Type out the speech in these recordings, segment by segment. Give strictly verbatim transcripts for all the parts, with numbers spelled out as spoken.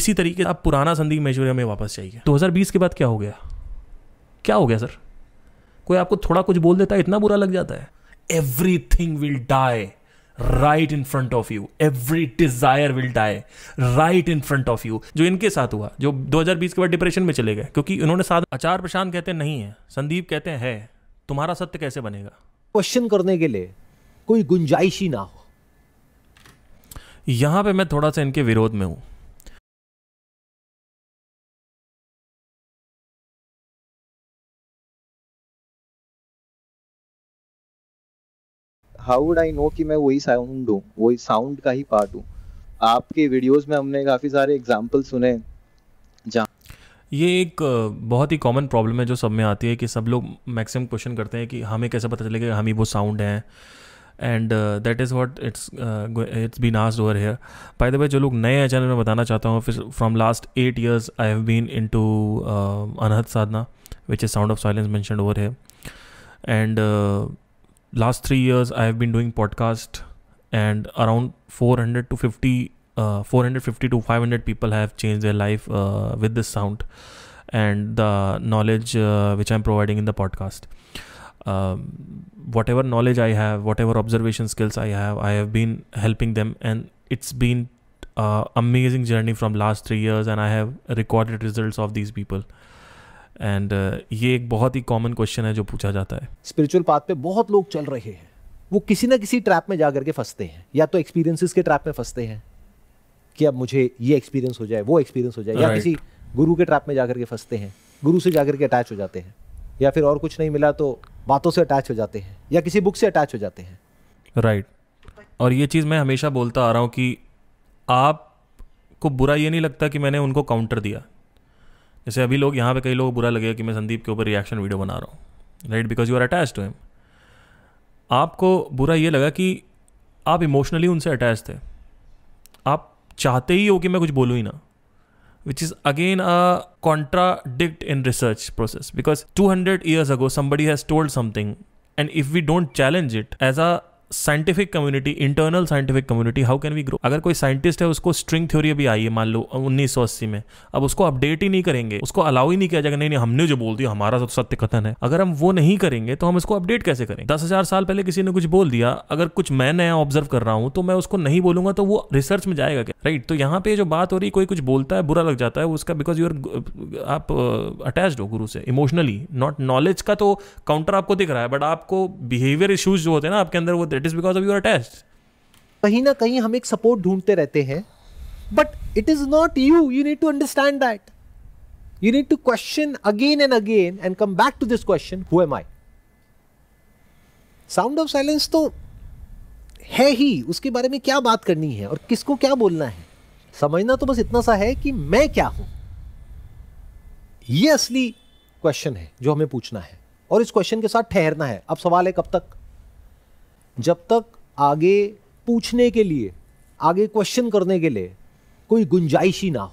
इसी तरीके से आप पुराना संदीप महेश्वरी हमें वापस चाहिए। दो हज़ार बीस के बाद क्या हो गया, क्या हो गया सर? कोई आपको थोड़ा कुछ बोल देता है इतना बुरा लग जाता है। Everything will die right in front of you, every desire will die right in front of you. जो इनके साथ हुआ, जो दो हज़ार बीस के बाद डिप्रेशन में चले गए, क्योंकि उन्होंने साथ आचार्य प्रशांत कहते नहीं है, संदीप कहते हैं है, तुम्हारा सत्य कैसे बनेगा? क्वेश्चन करने के लिए कोई गुंजाइश ही ना हो। यहां पे मैं थोड़ा सा इनके विरोध में हूं। हाउ वुड आई नो कि मैं वही साउंड हूँ, वही साउंड का ही पार्ट हूँ? आपके वीडियोस में हमने काफ़ी सारे एग्जाम्पल सुने जहाँ ये एक बहुत ही कॉमन प्रॉब्लम है जो सब में आती है कि सब लोग मैक्सिमम क्वेश्चन करते हैं कि हमें कैसे पता चलेगा हम ही वो साउंड हैं। And that is what it's it's been asked over here. By the way, जो लोग नए हैं चैनल में बताना चाहता हूँ, फिर from last eight years I have been in to अनहद Sadhana which is sound of silence mentioned over here. And last three years I have been doing podcast and around four hundred to fifty uh, four hundred fifty to five hundred people have changed their life uh, with this sound and the knowledge uh, which I am providing in the podcast. Um, whatever knowledge I have, whatever observation skills I have, I have been helping them, and it's been uh, amazing journey from last three years and I have recorded results of these people. And uh, ये एक बहुत ही common question है जो पूछा जाता है। Spiritual path पे बहुत लोग चल रहे हैं, वो किसी ना किसी ट्रैप में जा करके फंसते हैं, या तो एक्सपीरियंसेस के ट्रैप में फंसते हैं कि अब मुझे ये एक्सपीरियंस हो जाए, वो एक्सपीरियंस हो जाए, right. या किसी गुरु के ट्रैप में जा करके फंसते हैं, गुरु से जा करके अटैच हो जाते हैं, या फिर और कुछ नहीं मिला तो बातों से अटैच हो जाते हैं, या किसी बुक से अटैच हो जाते हैं, राइट right. और ये चीज़ मैं हमेशा बोलता आ रहा हूँ कि आपको बुरा ये नहीं लगता कि मैंने उनको काउंटर दिया। जैसे अभी लोग यहाँ पे कई लोग बुरा लगेगा कि मैं संदीप के ऊपर रिएक्शन वीडियो बना रहा हूँ, right, because you are attach to him. आपको बुरा ये लगा कि आप इमोशनली उनसे अटैच थे, आप चाहते ही हो कि मैं कुछ बोलूँ ही ना, which is again a contradict in research process, because two hundred years ago somebody has told something and if we don't challenge it as a scientific community, internal scientific community, how can we grow? अगर कोई scientist है, उसको string theory भी आई है मान लो उन्नीस सौ अस्सी में, अब उसको अपडेट ही नहीं करेंगे, उसको अलाउ ही नहीं किया जाएगा, नहीं नहीं हमने जो बोल दिया हमारा सत्य कथन है। अगर हम वो नहीं करेंगे तो हम इसको अपडेट कैसे करें? दस हज़ार साल पहले किसी ने कुछ बोल दिया, अगर कुछ मैं नया ऑब्जर्व कर रहा हूँ तो मैं उसको नहीं बोलूंगा तो वो रिसर्च में जाएगा क्या, राइट right? तो यहाँ पे जो बात हो रही, कोई कुछ बोलता है बुरा लग जाता है उसका, बिकॉज यूर आप अटैच्ड हो गुरु से इमोशनली, नॉट नॉलेज का। तो काउंटर आपको दिख रहा है, बट आपको बिहेवियर इशूज जो होते हैं ना आपके अंदर, वो It is because of your attached. कहीं ना कहीं हम एक सपोर्ट ढूंढते रहते हैं, but it is not you, you need to understand that, you need to question again and again and come back to this question, who am I? Sound of silence तो है ही, उसके बारे में क्या बात करनी है और किसको क्या बोलना है? समझना तो बस इतना सा है कि मैं क्या हूं, यह असली क्वेश्चन है जो हमें पूछना है, और इस क्वेश्चन के साथ ठहरना है। अब सवाल है कब तक? जब तक आगे पूछने के लिए, आगे क्वेश्चन करने के लिए कोई गुंजाइश ही ना हो।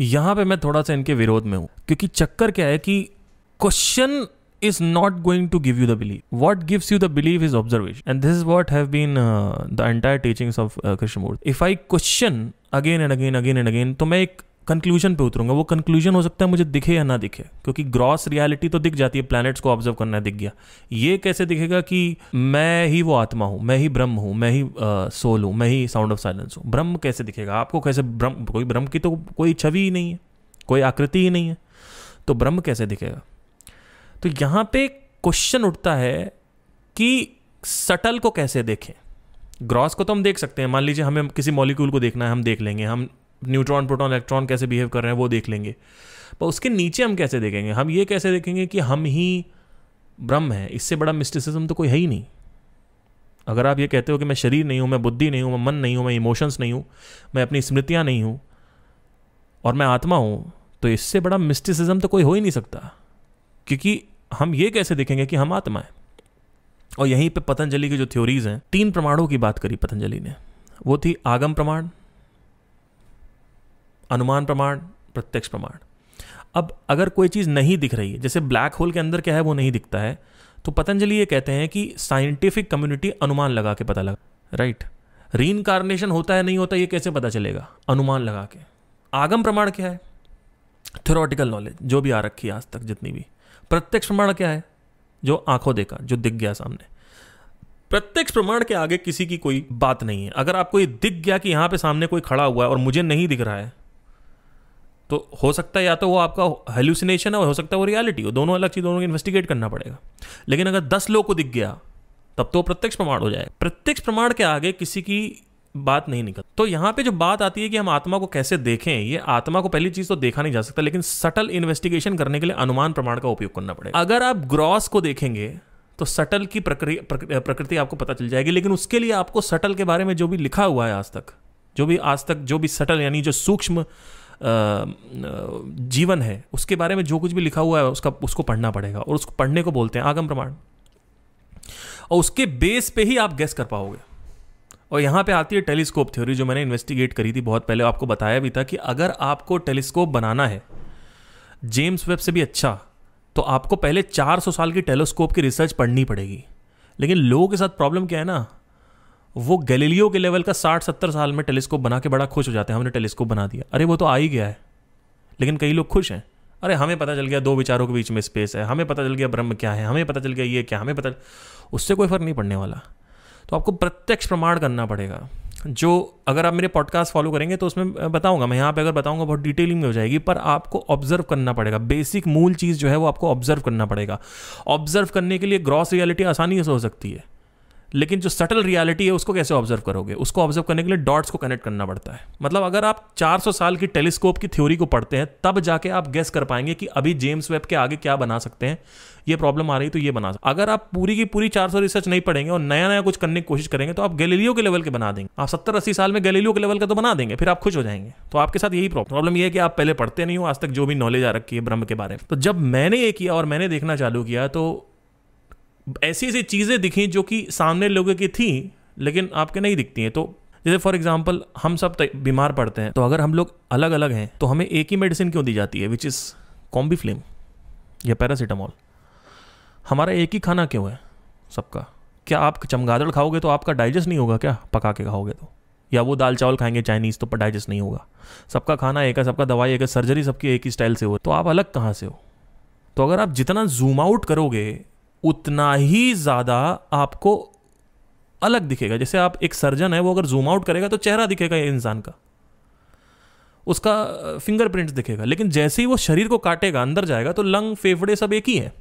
यहां पे मैं थोड़ा सा इनके विरोध में हूं, क्योंकि चक्कर क्या है कि question is not going to give you the belief. What gives you the belief is observation, and this is what have been the entire teachings of Krishnamurti. If I question again and again again and again तो मैं एक conclusion पे उतरूंगा। वो conclusion हो सकता है मुझे दिखे या ना दिखे, क्योंकि ग्रॉस रियलिटी तो दिख जाती है, प्लैनेट्स को ऑब्जर्व करना दिख गया। ये कैसे दिखेगा कि मैं ही वो आत्मा हूँ, मैं ही ब्रह्म हूँ, मैं ही सोल हूँ, मैं ही साउंड ऑफ साइलेंस हूँ? ब्रह्म कैसे दिखेगा आपको? कैसे ब्रह्म? कोई ब्रह्म की तो कोई छवि ही नहीं है, कोई आकृति ही नहीं है, तो ब्रह्म कैसे दिखेगा? तो यहाँ पे क्वेश्चन उठता है कि सटल को कैसे देखें। ग्रॉस को तो हम देख सकते हैं, मान लीजिए हमें किसी मॉलिक्यूल को देखना है, हम देख लेंगे, हम न्यूट्रॉन प्रोटॉन इलेक्ट्रॉन कैसे बिहेव कर रहे हैं वो देख लेंगे, पर उसके नीचे हम कैसे देखेंगे? हम ये कैसे देखेंगे कि हम ही ब्रह्म हैं? इससे बड़ा मिस्टिसिज्म तो कोई है ही नहीं। अगर आप ये कहते हो कि मैं शरीर नहीं हूँ, मैं बुद्धि नहीं हूँ, मैं मन नहीं हूँ, मैं इमोशंस नहीं हूँ, मैं अपनी स्मृतियाँ नहीं हूँ और मैं आत्मा हूँ, तो इससे बड़ा मिस्टिसिज्म तो कोई हो ही नहीं सकता, क्योंकि हम ये कैसे देखेंगे कि हम आत्मा हैं? और यहीं पर पतंजलि की जो थ्योरीज हैं, तीन प्रमाणों की बात करी पतंजलि ने, वो थी आगम प्रमाण, अनुमान प्रमाण, प्रत्यक्ष प्रमाण। अब अगर कोई चीज़ नहीं दिख रही है, जैसे ब्लैक होल के अंदर क्या है वो नहीं दिखता है, तो पतंजलि ये कहते हैं कि साइंटिफिक कम्युनिटी अनुमान लगा के पता लगा, राइट right? रीइंकार्नेशन होता है नहीं होता ये कैसे पता चलेगा? अनुमान लगा के। आगम प्रमाण क्या है? थ्योरेटिकल नॉलेज जो भी आ रखी है आज तक जितनी भी। प्रत्यक्ष प्रमाण क्या है? जो आंखों देखा, जो दिख गया सामने। प्रत्यक्ष प्रमाण के आगे किसी की कोई बात नहीं है। अगर आपको ये दिख गया कि यहाँ पे सामने कोई खड़ा हुआ है और मुझे नहीं दिख रहा है, तो हो सकता है या तो वो आपका हेल्यूसिनेशन है और हो सकता है वो रियलिटी हो। दोनों अलग चीज, दोनों को इन्वेस्टिगेट करना पड़ेगा। लेकिन अगर दस लोग को दिख गया तब तो प्रत्यक्ष प्रमाण हो जाएगा। प्रत्यक्ष प्रमाण के आगे किसी की बात नहीं निकलती। तो यहाँ पे जो बात आती है कि हम आत्मा को कैसे देखें, ये आत्मा को पहली चीज तो देखा नहीं जा सकता, लेकिन सटल इन्वेस्टिगेशन करने के लिए अनुमान प्रमाण का उपयोग करना पड़ेगा। अगर आप ग्रॉस को देखेंगे तो सटल की प्रकृति आपको पता चल जाएगी, लेकिन उसके लिए आपको सटल के बारे में जो भी लिखा हुआ है आज तक, जो भी आज तक जो भी सटल यानी जो सूक्ष्म जीवन है उसके बारे में जो कुछ भी लिखा हुआ है उसका उसको पढ़ना पड़ेगा, और उसको पढ़ने को बोलते हैं आगम प्रमाण। और उसके बेस पे ही आप गेस कर पाओगे। और यहाँ पे आती है टेलीस्कोप थ्योरी, जो मैंने इन्वेस्टिगेट करी थी बहुत पहले, आपको बताया भी था कि अगर आपको टेलीस्कोप बनाना है जेम्स वेब से भी अच्छा, तो आपको पहले चार सौ साल की टेलीस्कोप की रिसर्च पढ़नी पड़ेगी। लेकिन लोगों के साथ प्रॉब्लम क्या है ना, वो गैलीलियो के लेवल का साठ सत्तर साल में टेलीस्कोप बना के बड़ा खुश हो जाते हैं, हमने टेलीस्कोप बना दिया। अरे वो तो आ ही गया है, लेकिन कई लोग खुश हैं, अरे हमें पता चल गया दो विचारों के बीच में स्पेस है, हमें पता चल गया ब्रह्म क्या है, हमें पता चल गया ये क्या, हमें पता, उससे कोई फर्क नहीं पड़ने वाला। तो आपको प्रत्यक्ष प्रमाण करना पड़ेगा। जो अगर आप मेरे पॉडकास्ट फॉलो करेंगे तो उसमें बताऊंगा, मैं यहाँ पे अगर बताऊंगा बहुत डिटेलिंग में हो जाएगी, पर आपको ऑब्जर्व करना पड़ेगा। बेसिक मूल चीज़ जो है वो आपको ऑब्जर्व करना पड़ेगा। ऑब्जर्व करने के लिए ग्रॉस रियलिटी आसानी से हो सकती है, लेकिन जो सटल रियलिटी है उसको कैसे ऑब्जर्व करोगे? उसको ऑब्जर्व करने के लिए डॉट्स को कनेक्ट करना पड़ता है। मतलब अगर आप चार सौ साल की टेलीस्कोप की थ्योरी को पढ़ते हैं तब जाके आप गेस कर पाएंगे कि अभी जेम्स वेब के आगे क्या बना सकते हैं, ये प्रॉब्लम आ रही तो ये बना सकते। अगर आप पूरी की पूरी चार सौ रिसर्च नहीं पढ़ेंगे और नया नया कुछ करने की कोशिश करेंगे तो आप गैलीलियो के लेवल के बना देंगे। आप सत्तर अस्सी साल में गैलीलियो के लेवल का तो बना देंगे, फिर आप खुश हो जाएंगे। तो आपके साथ यही प्रॉब्लम यह है कि आप पहले पढ़ते नहीं हो आज तक जो भी नॉलेज आ रखी है ब्रह्म के बारे में। तो जब मैंने ये किया और मैंने देखना चालू किया तो ऐसी ऐसी चीज़ें दिखी जो कि सामने लोगों की थी लेकिन आपके नहीं दिखती हैं। तो जैसे फॉर एग्जांपल हम सब बीमार पड़ते हैं, तो अगर हम लोग अलग अलग हैं तो हमें एक ही मेडिसिन क्यों दी जाती है, विच इज़ कॉम्बी फ्लेम या पैरासीटामॉल? हमारा एक ही खाना क्यों है सबका? क्या आप चमगादड़ खाओगे तो आपका डाइजेस्ट नहीं होगा क्या पका के खाओगे तो? या वो दाल चावल खाएंगे चाइनीज़ तो डाइजेस्ट नहीं होगा? सबका खाना एक है, सबका दवाई एक है, सर्जरी सबकी एक ही स्टाइल से हो, तो आप अलग कहाँ से हो? तो अगर आप जितना जूम आउट करोगे उतना ही ज़्यादा आपको अलग दिखेगा। जैसे आप एक सर्जन है, वो अगर जूम आउट करेगा तो चेहरा दिखेगा इंसान का, उसका फिंगरप्रिंट्स दिखेगा, लेकिन जैसे ही वो शरीर को काटेगा अंदर जाएगा तो लंग फेफड़े सब एक ही है।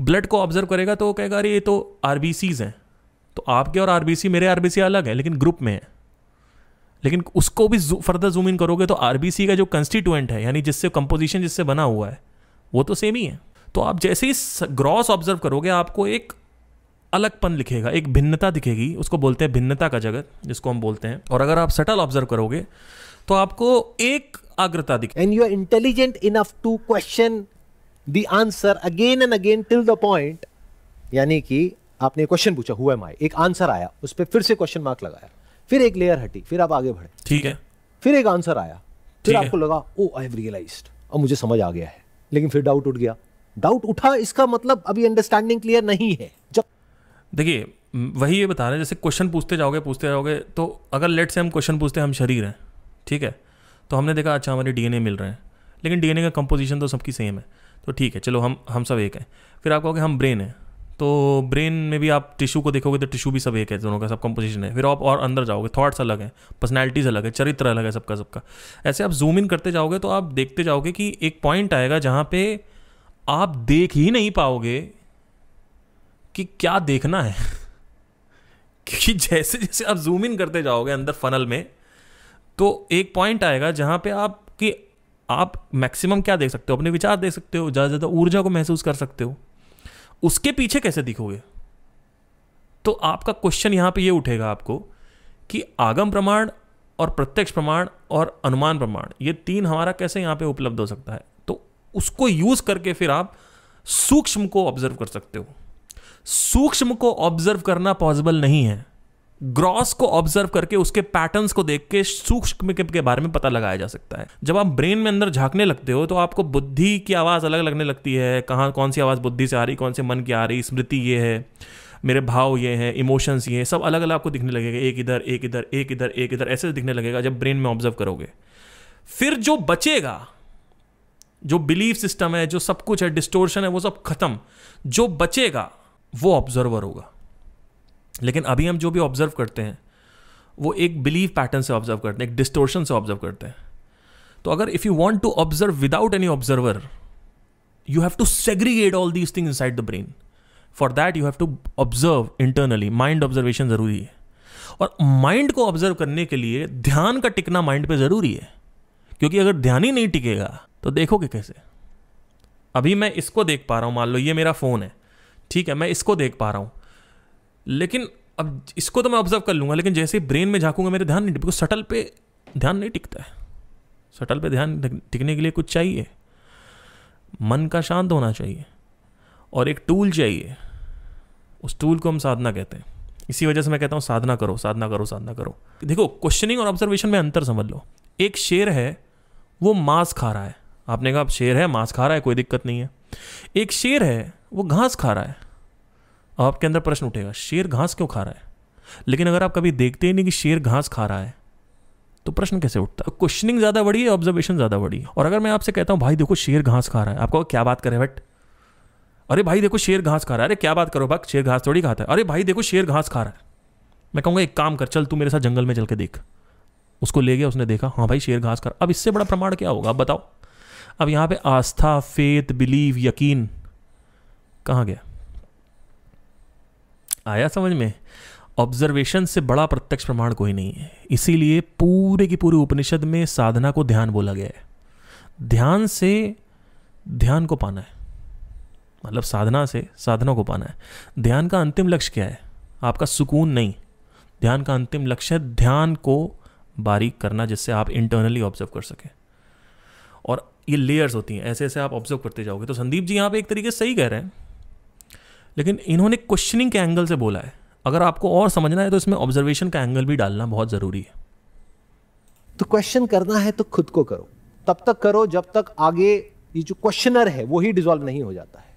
ब्लड को ऑब्जर्व करेगा तो कहेगा अरे ये तो आरबीसीज हैं, तो आपके और आरबीसी मेरे आरबीसी अलग है लेकिन ग्रुप में है। लेकिन उसको भी फर्दर जूम इन करोगे तो आरबीसी का जो कंस्टिट्यूएंट है यानी जिससे कंपोजिशन जिससे बना हुआ है वो तो सेम ही है। तो आप जैसे ही ग्रॉस ऑब्जर्व करोगे आपको एक अलगपन दिखेगा, एक भिन्नता दिखेगी, उसको बोलते हैं भिन्नता का जगत जिसको हम बोलते हैं। और अगर आप सटल ऑब्जर्व करोगे तो आपको एक अग्रता दिखेगी। And you are intelligent enough to question the answer again and again till the point, यानी कि आपने क्वेश्चन पूछा हु एम आई, एक आंसर आया, उस पर फिर से क्वेश्चन मार्क लगाया, फिर एक लेयर हटी, फिर आप आगे बढ़े, ठीक है, फिर एक आंसर आया, फिर आपको लगा ओ आई हैव रियलाइज्ड, अब मुझे समझ आ गया है, लेकिन फिर डाउट उठ गया, डाउट उठा, इसका मतलब अभी अंडरस्टैंडिंग क्लियर नहीं है। जब देखिए वही ये बता रहे हैं, जैसे क्वेश्चन पूछते जाओगे पूछते जाओगे तो अगर लेट से हम क्वेश्चन पूछते हैं हम शरीर हैं, ठीक है, तो हमने देखा अच्छा हमारे डीएनए मिल रहे हैं, लेकिन डीएनए का कंपोजिशन तो सबकी सेम है, तो ठीक है चलो हम हम सब एक हैं। फिर आप कहोगे हम ब्रेन है, तो ब्रेन में भी आप टिश्यू को देखोगे तो टिश्यू भी सब एक है, दोनों का सब कंपोजिशन है। फिर आप और अंदर जाओगे, थॉट्स अलग हैं, पर्सनैलिटीज़ अलग है, चरित्र अलग है सबका सबका। ऐसे आप जूम इन करते जाओगे तो आप देखते जाओगे कि एक पॉइंट आएगा जहाँ पे आप देख ही नहीं पाओगे कि क्या देखना है क्योंकि जैसे जैसे आप जूम इन करते जाओगे अंदर फनल में तो एक पॉइंट आएगा जहां पे आप कि आप मैक्सिमम क्या देख सकते हो, अपने विचार देख सकते हो, ज़्यादा से ज़्यादा ऊर्जा को महसूस कर सकते हो, उसके पीछे कैसे दिखोगे? तो आपका क्वेश्चन यहाँ पे ये उठेगा आपको कि आगम प्रमाण और प्रत्यक्ष प्रमाण और अनुमान प्रमाण, ये तीन हमारा कैसे यहाँ पे उपलब्ध हो सकता है? उसको यूज करके फिर आप सूक्ष्म को ऑब्जर्व कर सकते हो। सूक्ष्म को ऑब्जर्व करना पॉसिबल नहीं है, ग्रॉस को ऑब्जर्व करके उसके पैटर्न्स को देख के सूक्ष्म के बारे में पता लगाया जा सकता है। जब आप ब्रेन में अंदर झांकने लगते हो तो आपको बुद्धि की आवाज अलग लगने लगती है, कहाँ कौन सी आवाज बुद्धि से आ रही, कौन से मन की आ रही, स्मृति ये है, मेरे भाव ये हैं, इमोशंस ये हैं, सब अलग अलग आपको दिखने लगेगा, एक इधर एक इधर एक इधर एक इधर ऐसे दिखने लगेगा जब ब्रेन में ऑब्जर्व करोगे। फिर जो बचेगा, जो बिलीफ सिस्टम है, जो सब कुछ है, डिस्टोर्शन है, वो सब खत्म। जो बचेगा वो ऑब्जर्वर होगा। लेकिन अभी हम जो भी ऑब्जर्व करते हैं वो एक बिलीफ पैटर्न से ऑब्जर्व करते हैं, एक डिस्टोर्शन से ऑब्जर्व करते हैं। तो अगर if you want to observe without any observer, you have to segregate all these thing inside the brain. For that you have to observe internally. Mind observation जरूरी है, और माइंड को ऑब्जर्व करने के लिए ध्यान का टिकना माइंड पे जरूरी है, क्योंकि अगर ध्यान ही नहीं टिकेगा तो देखोगे कैसे। अभी मैं इसको देख पा रहा हूं, मान लो ये मेरा फोन है, ठीक है, मैं इसको देख पा रहा हूं, लेकिन अब इसको तो मैं ऑब्जर्व कर लूंगा, लेकिन जैसे ब्रेन में झांकूंगा मेरे ध्यान नहीं टिकेगा। सटल पे ध्यान नहीं टिकता है। सटल पे ध्यान टिकने के लिए कुछ चाहिए, मन का शांत होना चाहिए और एक टूल चाहिए। उस टूल को हम साधना कहते हैं। इसी वजह से मैं कहता हूँ साधना करो, साधना करो, साधना करो। देखो, क्वेश्चनिंग और ऑब्जर्वेशन में अंतर समझ लो। एक शेर है, वो मांस खा रहा है। आपने कहा शेर है मांस खा रहा है, कोई दिक्कत नहीं है। एक शेर है वो घास खा रहा है। अब आपके अंदर प्रश्न उठेगा, शेर घास क्यों खा रहा है? लेकिन अगर आप कभी देखते ही नहीं कि शेर घास खा रहा है तो प्रश्न कैसे उठता है? क्वेश्चनिंग ज़्यादा बड़ी है, ऑब्जर्वेशन ज़्यादा बड़ी है। और अगर मैं आपसे कहता हूँ भाई देखो शेर घास खा रहा है, आपको क्या बात करे बट, अरे भाई देखो शेर घास खा रहा है, अरे क्या बात करो भाई, शेर घास थोड़ी खाता है, अरे भाई देखो शेर घास खा रहा है। मैं कहूँगा एक काम कर, चल तू मेरे साथ जंगल में चल के देख। उसको ले गया, उसने देखा, हाँ भाई शेर घास खा रहा। अब इससे बड़ा प्रमाण क्या होगा, आप बताओ। अब यहाँ पे आस्था, फेथ, बिलीव, यकीन कहाँ गया? आया समझ में? ऑब्जर्वेशन से बड़ा प्रत्यक्ष प्रमाण कोई नहीं है। इसीलिए पूरे की पूरी उपनिषद में साधना को ध्यान बोला गया है। ध्यान से ध्यान को पाना है, मतलब साधना से साधना को पाना है। ध्यान का अंतिम लक्ष्य क्या है? आपका सुकून नहीं। ध्यान का अंतिम लक्ष्य है ध्यान को बारीक करना, जिससे आप इंटरनली ऑब्जर्व कर सकें। और ये लेयर्स होती हैं, ऐसे ऐसे आप ऑब्जर्व करते जाओगे। तो संदीप जी यहाँ पे एक तरीके से सही कह रहे हैं, लेकिन इन्होंने क्वेश्चनिंग के एंगल से बोला है। अगर आपको और समझना है तो इसमें ऑब्जर्वेशन का एंगल भी डालना बहुत ज़रूरी है। तो क्वेश्चन करना है तो खुद को करो, तब तक करो जब तक आगे ये जो क्वेश्चनर है वो ही डिसॉल्व नहीं हो जाता है।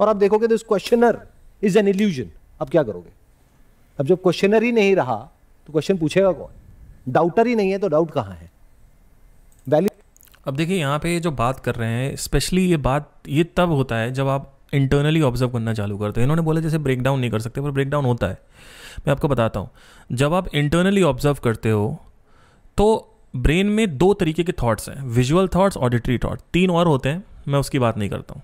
और आप देखोगे तो इस क्वेश्चनर इज एन इल्यूजन। अब क्या करोगे? अब जब क्वेश्चनर ही नहीं रहा तो क्वेश्चन पूछेगा कौन? डाउटर ही नहीं है तो डाउट कहाँ है? वैल्यू। अब देखिए यहाँ पे जो बात कर रहे हैं, स्पेशली ये बात ये तब होता है जब आप इंटरनली ऑब्जर्व करना चालू करते हैं। इन्होंने बोला जैसे ब्रेकडाउन नहीं कर सकते, पर ब्रेकडाउन होता है। मैं आपको बताता हूँ, जब आप इंटरनली ऑब्जर्व करते हो तो ब्रेन में दो तरीके के थॉट्स हैं, विजुअल थॉट्स, ऑडिटरी थॉट, तीन और होते हैं, मैं उसकी बात नहीं करता हूँ।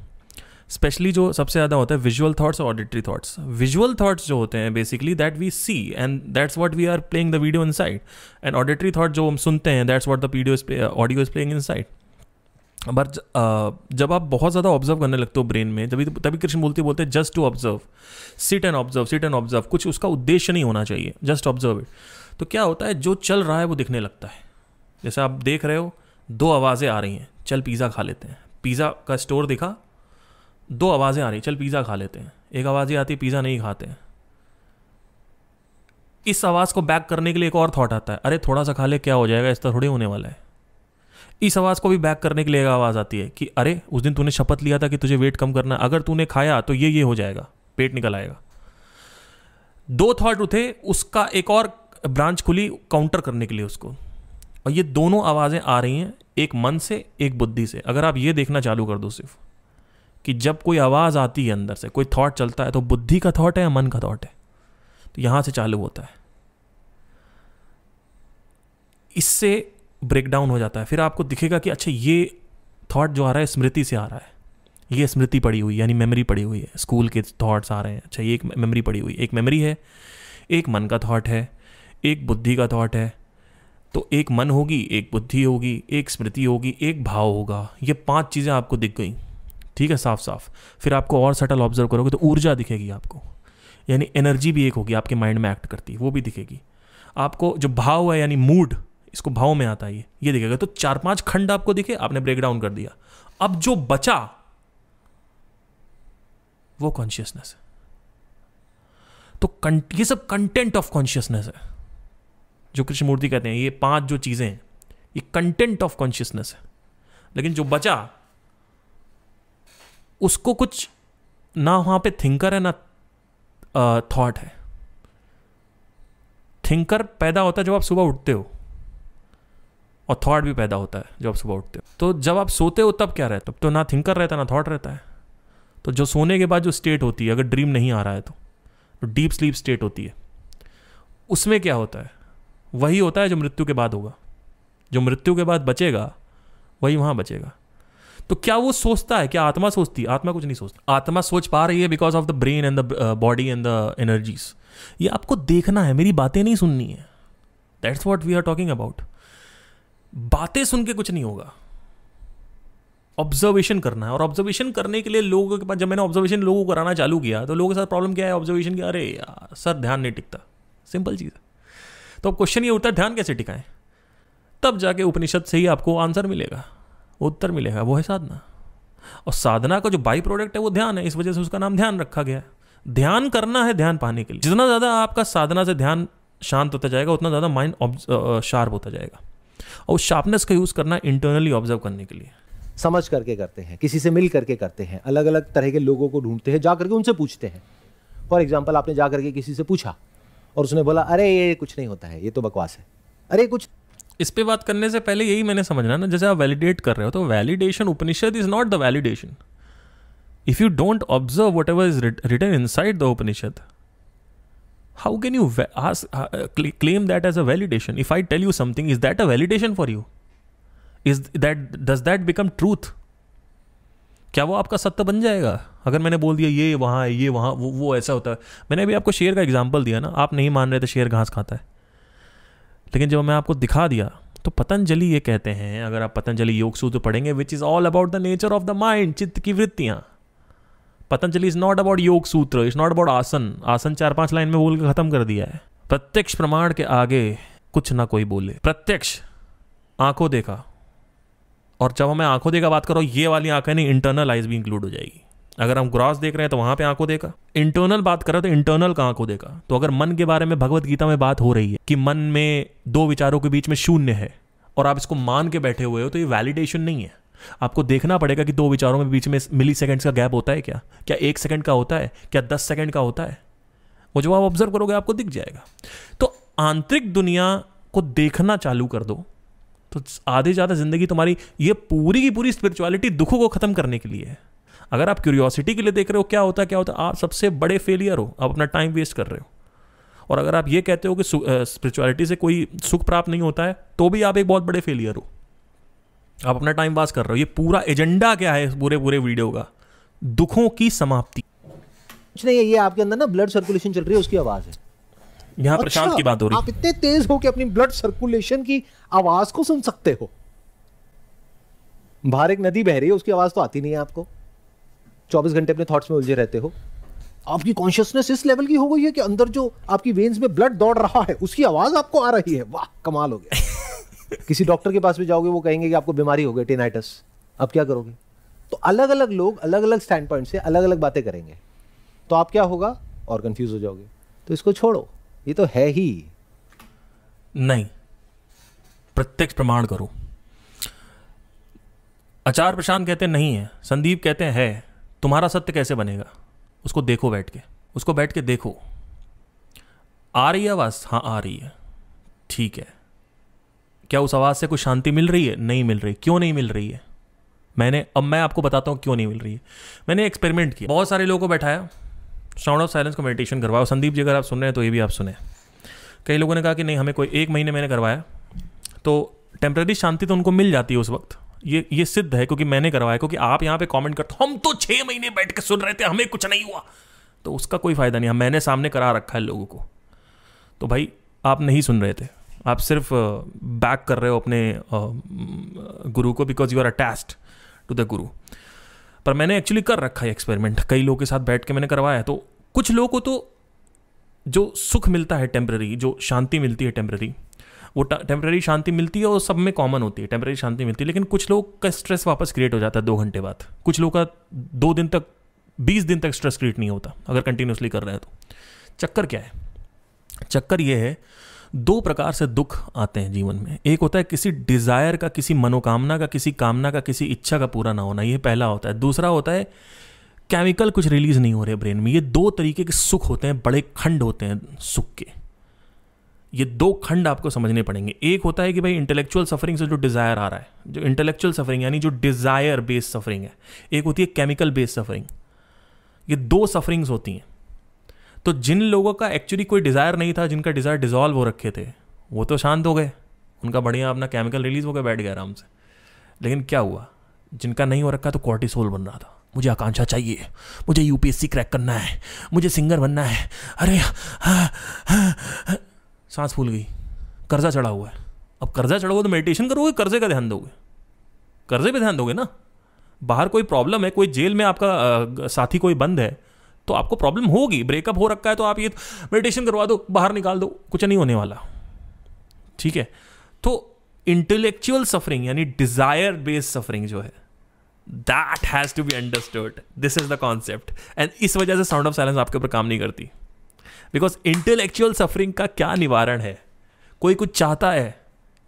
स्पेशली जो सबसे ज़्यादा होता है विजुअल थॉट्स और ऑडिटरी थॉट्स। विजुअल थॉट्स जो होते हैं basically that we see and that's what we are playing the video inside, and auditory thought जो हम सुनते हैं that's what the video audio is playing inside. But जब आप बहुत ज़्यादा ऑब्जर्व करने लगते हो ब्रेन में, तभी तभी कृष्णमूर्ति बोलते हैं just to observe, sit and observe, sit and observe. कुछ उसका उद्देश्य नहीं होना चाहिए, जस्ट ऑब्जर्व इट। तो क्या होता है, जो चल रहा है वो दिखने लगता है। जैसे आप देख रहे हो, दो आवाज़ें आ रही हैं, चल पिज़्ज़ा खा लेते हैं। पिज़्ज़ा का स्टोर दिखा, दो आवाज़ें आ रही, चल पिज़्ज़ा खा लेते हैं। एक आवाज़ आती है पिज़्ज़ा नहीं खाते हैं। इस आवाज़ को बैक करने के लिए एक और थॉट आता है, अरे थोड़ा सा खा ले क्या हो जाएगा, इस तरह थोड़ी होने वाला है। इस आवाज़ को भी बैक करने के लिए आवाज़ आती है कि अरे उस दिन तूने शपथ लिया था कि तुझे वेट कम करना, अगर तूने खाया तो ये ये हो जाएगा, पेट निकल आएगा। दो थॉट उठे, उसका एक और ब्रांच खुली काउंटर करने के लिए उसको, और ये दोनों आवाज़ें आ रही हैं, एक मन से एक बुद्धि से। अगर आप ये देखना चालू कर दो सिर्फ कि जब कोई आवाज़ आती है अंदर से, कोई थॉट चलता है, तो बुद्धि का थॉट है या मन का थॉट है, तो यहाँ से चालू होता है। इससे ब्रेकडाउन हो जाता है। फिर आपको दिखेगा कि अच्छा ये थॉट जो आ रहा है स्मृति से आ रहा है, ये स्मृति पड़ी हुई यानी मेमोरी पड़ी हुई है, स्कूल के थॉट्स आ रहे हैं, अच्छा ये एक मेमोरी पड़ी हुई, एक मेमोरी है, एक मन का थॉट है, एक बुद्धि का थॉट है। तो एक मन होगी, एक बुद्धि होगी, एक स्मृति होगी, एक भाव होगा। ये पांच चीज़ें आपको दिख गई, ठीक है, साफ साफ। फिर आपको और सटल ऑब्जर्व करोगे तो ऊर्जा दिखेगी आपको, यानी एनर्जी भी एक होगी आपके माइंड में एक्ट करती, वो भी दिखेगी आपको। जो भाव है यानी मूड, इसको भाव में आता है, ये ये दिखेगा। तो चार पांच खंड आपको दिखे, आपने ब्रेकडाउन कर दिया। अब जो बचा वो कॉन्शियसनेस है। तो ये सब कंटेंट ऑफ कॉन्शियसनेस है, जो कृष्णमूर्ति कहते हैं। ये पांच जो चीजें हैं ये कंटेंट ऑफ कॉन्शियसनेस है। लेकिन जो बचा उसको कुछ, ना वहां पे थिंकर है ना थॉट है। थिंकर पैदा होता है जब आप सुबह उठते हो, और थॉट भी पैदा होता है जब आप सुबह उठते हो। तो जब आप सोते हो तब क्या रहता है? तब तो ना थिंकर रहता ना थॉट रहता है। तो जो सोने के बाद जो स्टेट होती है, अगर ड्रीम नहीं आ रहा है तो, तो डीप स्लीप स्टेट होती है, उसमें क्या होता है? वही होता है जो मृत्यु के बाद होगा। जो मृत्यु के बाद बचेगा वही वहाँ बचेगा। तो क्या वो सोचता है? क्या आत्मा सोचती है? आत्मा कुछ नहीं सोचती। आत्मा सोच पा रही है because of the brain and the body and the energies. ये आपको देखना है, मेरी बातें नहीं सुननी है। That's what we are talking about. बातें सुन के कुछ नहीं होगा, ऑब्जर्वेशन करना है। और ऑब्जर्वेशन करने के लिए लोगों के पास, जब मैंने ऑब्जर्वेशन लोगों को कराना चालू किया तो लोगों के साथ प्रॉब्लम क्या है? ऑब्जर्वेशन किया, अरे यार सर ध्यान नहीं टिकता। सिंपल चीज़ है। तो अब क्वेश्चन ये उठता है, ध्यान कैसे टिकाएं? तब जाके उपनिषद से ही आपको आंसर मिलेगा, उत्तर मिलेगा। वो है साधना। और साधना का जो बाई प्रोडक्ट है वो ध्यान है, इस वजह से उसका नाम ध्यान रखा गया है। ध्यान करना है ध्यान पाने के लिए। जितना ज़्यादा आपका साधना से ध्यान शांत होता जाएगा, उतना ज़्यादा माइंड शार्प होता जाएगा। और उस शार्पनेस का यूज़ करना इंटरनली ऑब्जर्व करने के लिए। समझ करके करते हैं, किसी से मिल करके करते हैं, अलग अलग तरह के लोगों को ढूंढते हैं, जा करके उनसे पूछते हैं। फॉर एग्जाम्पल, आपने जा करके किसी से पूछा और उसने बोला अरे ये कुछ नहीं होता है, ये तो बकवास है, अरे कुछ। इस पे बात करने से पहले यही मैंने समझना ना, जैसे आप वैलिडेट कर रहे हो तो validation, Upanishad is not the validation. If you don't observe whatever is written inside the Upanishad, how can you claim that as a validation? If I tell you something, is that a validation for you? Is that, does that become truth? क्या वो आपका सत्य बन जाएगा अगर मैंने बोल दिया ये वहाँ है, ये वहाँ, वो वो ऐसा होता है? मैंने अभी आपको शेर का एग्जाम्पल दिया ना, आप नहीं मान रहे थे शेर घास खाता है, लेकिन जब मैं आपको दिखा दिया तो पतंजलि ये कहते हैं, अगर आप पतंजलि योग सूत्र पढ़ेंगे, which is all about the nature of the mind, चित्त की वृत्तियाँ। Patanjali is not about Yoga Sutra, is not about आसन। आसन चार पांच लाइन में बोल के खत्म कर दिया है। प्रत्यक्ष प्रमाण के आगे कुछ ना कोई बोले। प्रत्यक्ष, आंखों देखा। और जब हमें आंखों देखा बात करो, ये वाली आंखें नहीं, इंटरनल आइज भी इंक्लूड हो जाएगी। अगर हम ग्रॉस देख रहे हैं तो वहां पे आंखों देखा, इंटरनल बात कर रहे हो तो इंटरनल का आंखों देखा। तो अगर मन के बारे में भगवद गीता में बात हो रही है कि मन में दो विचारों के बीच में शून्य है, और आप इसको मान के बैठे हुए हो, तो ये वैलिडेशन नहीं है। आपको देखना पड़ेगा कि दो विचारों में बीच में मिली सेकेंड्स का गैप होता है क्या? क्या एक सेकेंड का होता है? क्या दस सेकेंड का होता है? वो जब आप ऑब्जर्व करोगे आपको दिख जाएगा। तो आंतरिक दुनिया को देखना चालू कर दो तो आधे ज़्यादा जिंदगी तुम्हारी, ये पूरी की पूरी स्पिरिचुअलिटी दुखों को खत्म करने के लिए है। अगर आप क्यूरियोसिटी के लिए देख रहे हो क्या होता है क्या होता है, आप सबसे बड़े फेलियर हो, आप अपना टाइम वेस्ट कर रहे हो। और अगर आप ये कहते हो कि स्पिरिचुअलिटी से कोई सुख प्राप्त नहीं होता है, तो भी आप एक बहुत बड़े फेलियर हो, आप अपना टाइम पास कर रहे हो। ये पूरा एजेंडा क्या है पूरे पूरे वीडियो का? दुखों की समाप्ति। कुछ नहीं है, ये आपके अंदर ना ब्लड सर्कुलेशन चल रही है, उसकी आवाज़ है। यहाँ प्रशांत की बात हो रही है। आप इतने तेज हो कि अपनी ब्लड सर्कुलेशन की आवाज को सुन सकते हो। बाहर एक नदी बह रही है, उसकी आवाज तो आती नहीं है आपको। चौबीस घंटे अपने थॉट्स में उलझे रहते हो। आपकी कॉन्शियसनेस इस लेवल की हो गई है कि अंदर जो आपकी वेन्स में ब्लड दौड़ रहा है उसकी आवाज आपको आ रही है। वाह, कमाल हो गया। किसी डॉक्टर के पास भी जाओगे वो कहेंगे कि आपको बीमारी हो गई, टेनाइटस। आप क्या करोगे? तो अलग अलग लोग अलग अलग स्टैंड पॉइंट से अलग अलग बातें करेंगे, तो आप क्या होगा और कंफ्यूज हो जाओगे। तो इसको छोड़ो, ये तो है ही नहीं। प्रत्यक्ष प्रमाण करो। आचार्य प्रशांत कहते नहीं है, संदीप कहते हैं। तुम्हारा सत्य कैसे बनेगा? उसको देखो, बैठ के उसको बैठ के देखो। आ रही है आवाज? हाँ आ रही है, ठीक है। क्या उस आवाज से कुछ शांति मिल रही है? नहीं मिल रही। क्यों नहीं मिल रही है? मैंने अब मैं आपको बताता हूँ क्यों नहीं मिल रही है। मैंने एक्सपेरिमेंट किया, बहुत सारे लोगों को बैठाया, साउंड ऑफ साइलेंस को मेडिटेशन करवाओ। संदीप जी अगर आप सुन रहे हैं तो ये भी आप सुने। कई लोगों ने कहा कि नहीं हमें कोई, एक महीने मैंने करवाया तो टेम्परेरी शांति तो उनको मिल जाती है उस वक्त। ये ये सिद्ध है क्योंकि मैंने करवाया। क्योंकि आप यहाँ पे कमेंट करते हो हम तो छः महीने बैठ के सुन रहे थे, हमें कुछ नहीं हुआ, तो उसका कोई फायदा नहीं है। मैंने सामने करा रखा है लोगों को। तो भाई आप नहीं सुन रहे थे, आप सिर्फ बैक कर रहे हो अपने गुरु को, because you are attached to the guru. पर मैंने एक्चुअली कर रखा है एक्सपेरिमेंट, कई लोगों के साथ बैठ के मैंने करवाया। तो कुछ लोगों को तो जो सुख मिलता है टेम्पररी, जो शांति मिलती है टेम्पररी, वो टेम्पररी शांति मिलती है और सब में कॉमन होती है, टेम्पररी शांति मिलती है। लेकिन कुछ लोग का स्ट्रेस वापस क्रिएट हो जाता है दो घंटे बाद, कुछ लोग का दो दिन तक, बीस दिन तक स्ट्रेस क्रिएट नहीं होता अगर कंटिन्यूसली कर रहे हैं तो। चक्कर क्या है? चक्कर ये है, दो प्रकार से दुख आते हैं जीवन में। एक होता है किसी डिज़ायर का, किसी मनोकामना का, किसी कामना का, किसी इच्छा का पूरा ना होना, यह पहला होता है। दूसरा होता है केमिकल कुछ रिलीज नहीं हो रहे ब्रेन में। ये दो तरीके के सुख होते हैं, बड़े खंड होते हैं सुख के। ये दो खंड आपको समझने पड़ेंगे। एक होता है कि भाई इंटेलेक्चुअल सफरिंग से जो डिज़ायर आ रहा है, जो इंटेलेक्चुअल सफरिंग यानी जो डिज़ायर बेस्ड सफरिंग है, एक होती है केमिकल बेस्ड सफरिंग। ये दो सफरिंग्स होती हैं। तो जिन लोगों का एक्चुअली कोई डिज़ायर नहीं था, जिनका डिज़ायर डिजॉल्व हो रखे थे, वो तो शांत हो गए, उनका बढ़िया अपना केमिकल रिलीज होकर बैठ गया आराम से। लेकिन क्या हुआ, जिनका नहीं हो रखा तो कॉर्टिसोल बन रहा था, मुझे आकांक्षा चाहिए, मुझे यूपीएससी क्रैक करना है, मुझे सिंगर बनना है, अरे हाँ, हाँ, हाँ, सांस फूल गई, कर्जा चढ़ा हुआ है। अब कर्जा चढ़ा हुआ तो मेडिटेशन करोगे, कर्जे का ध्यान दोगे, कर्जे पे ध्यान दोगे ना। बाहर कोई प्रॉब्लम है, कोई जेल में आपका आ, साथी कोई बंद है, तो आपको प्रॉब्लम होगी। ब्रेकअप हो रखा है तो आप ये मेडिटेशन करवा दो, बाहर निकाल दो, कुछ नहीं होने वाला। ठीक है, तो इंटेलेक्चुअल सफरिंग यानी डिजायर बेस्ड सफरिंग जो है, that has to be understood, this is the concept. And इस वजह से साउंड ऑफ साइलेंस आपके ऊपर काम नहीं करती, बिकॉज इंटेलेक्चुअल सफरिंग का क्या निवारण है? कोई कुछ चाहता है,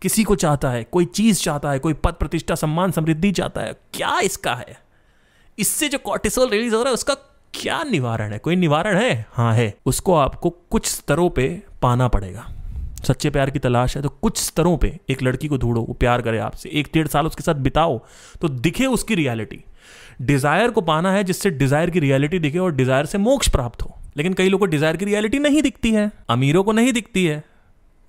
किसी को चाहता है, कोई चीज़ चाहता है, कोई पद प्रतिष्ठा सम्मान समृद्धि चाहता है, क्या इसका है? इससे जो कॉर्टिसोल रिलीज हो रहा है उसका क्या निवारण है? कोई निवारण है? हाँ है। उसको आपको कुछ स्तरों पे पाना पड़ेगा। सच्चे प्यार की तलाश है तो कुछ स्तरों पे एक लड़की को ढूंढो, वो प्यार करे आपसे, एक डेढ़ साल उसके साथ बिताओ तो दिखे उसकी रियलिटी। डिज़ायर को पाना है जिससे डिज़ायर की रियलिटी दिखे और डिज़ायर से मोक्ष प्राप्त हो। लेकिन कई लोगों को डिज़ायर की रियलिटी नहीं दिखती है, अमीरों को नहीं दिखती है,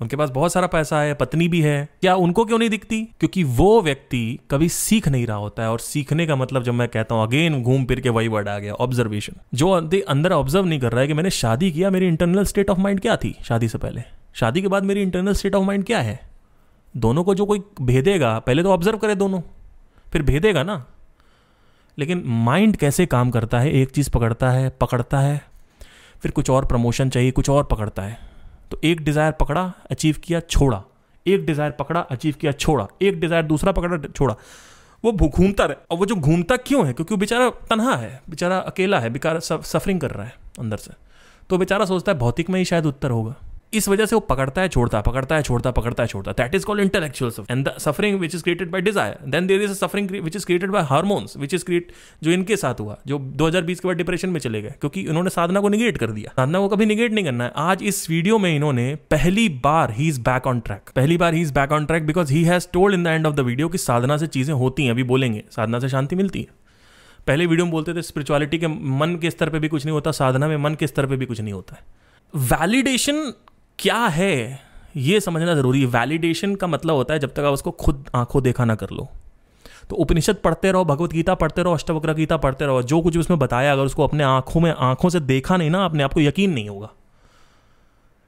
उनके पास बहुत सारा पैसा है, पत्नी भी है, क्या उनको क्यों नहीं दिखती? क्योंकि वो व्यक्ति कभी सीख नहीं रहा होता है। और सीखने का मतलब, जब मैं कहता हूं अगेन, घूम फिर के वही वर्ड आ गया, ऑब्जर्वेशन। जो अंदर ऑब्जर्व नहीं कर रहा है कि मैंने शादी किया, मेरी इंटरनल स्टेट ऑफ माइंड क्या थी शादी से पहले, शादी के बाद मेरी इंटरनल स्टेट ऑफ माइंड क्या है, दोनों को जो कोई भेदेगा, पहले तो ऑब्जर्व करे दोनों, फिर भेदेगा ना। लेकिन माइंड कैसे काम करता है, एक चीज़ पकड़ता है, पकड़ता है, फिर कुछ और प्रमोशन चाहिए, कुछ और पकड़ता है। तो एक डिज़ायर पकड़ा, अचीव किया, छोड़ा, एक डिज़ायर पकड़ा, अचीव किया, छोड़ा, एक डिज़ायर दूसरा पकड़ा, छोड़ा, वो घूमता रहे। और वो जो घूमता क्यों है? क्योंकि वो बेचारा तन्हा है, बेचारा अकेला है, बेचारा सफरिंग कर रहा है अंदर से। तो बेचारा सोचता है भौतिक में ही शायद उत्तर होगा, इस वजह से वो पकड़ता है, छोड़ता, पकड़ता है, छोड़ता, पकड़ता है, छोड़ता। That is called intellectual suffering. And the suffering which is created by desire, then there is a suffering which is created by hormones, which is create, जो इनके साथ हुआ, जो दो हज़ार बीस के बाद डिप्रेशन में चले गए, क्योंकि इन्होंने साधना को निगेट कर दिया। साधना को कभी निगेट नहीं करना है। आज इस वीडियो में इन्होंने पहली बार he is back on track, पहली बार he is back on track, because he has told in the end of the video कि साधना से चीजें होती हैं। अभी बोलेंगे साधना से शांति मिलती है, पहले वीडियो में बोलते थे स्पिरिचुअलिटी के मन के स्तर पर भी कुछ नहीं होता, साधना में मन के स्तर पर भी कुछ नहीं होता है। वैलिडेशन क्या है ये समझना ज़रूरी है। वैलिडेशन का मतलब होता है जब तक आप उसको खुद आंखों देखा ना कर लो। तो उपनिषद पढ़ते रहो, भगवत गीता पढ़ते रहो, अष्टावक्र गीता पढ़ते रहो, जो कुछ उसमें बताया अगर उसको अपने आंखों में आंखों से देखा नहीं ना आपने, आपको यकीन नहीं होगा।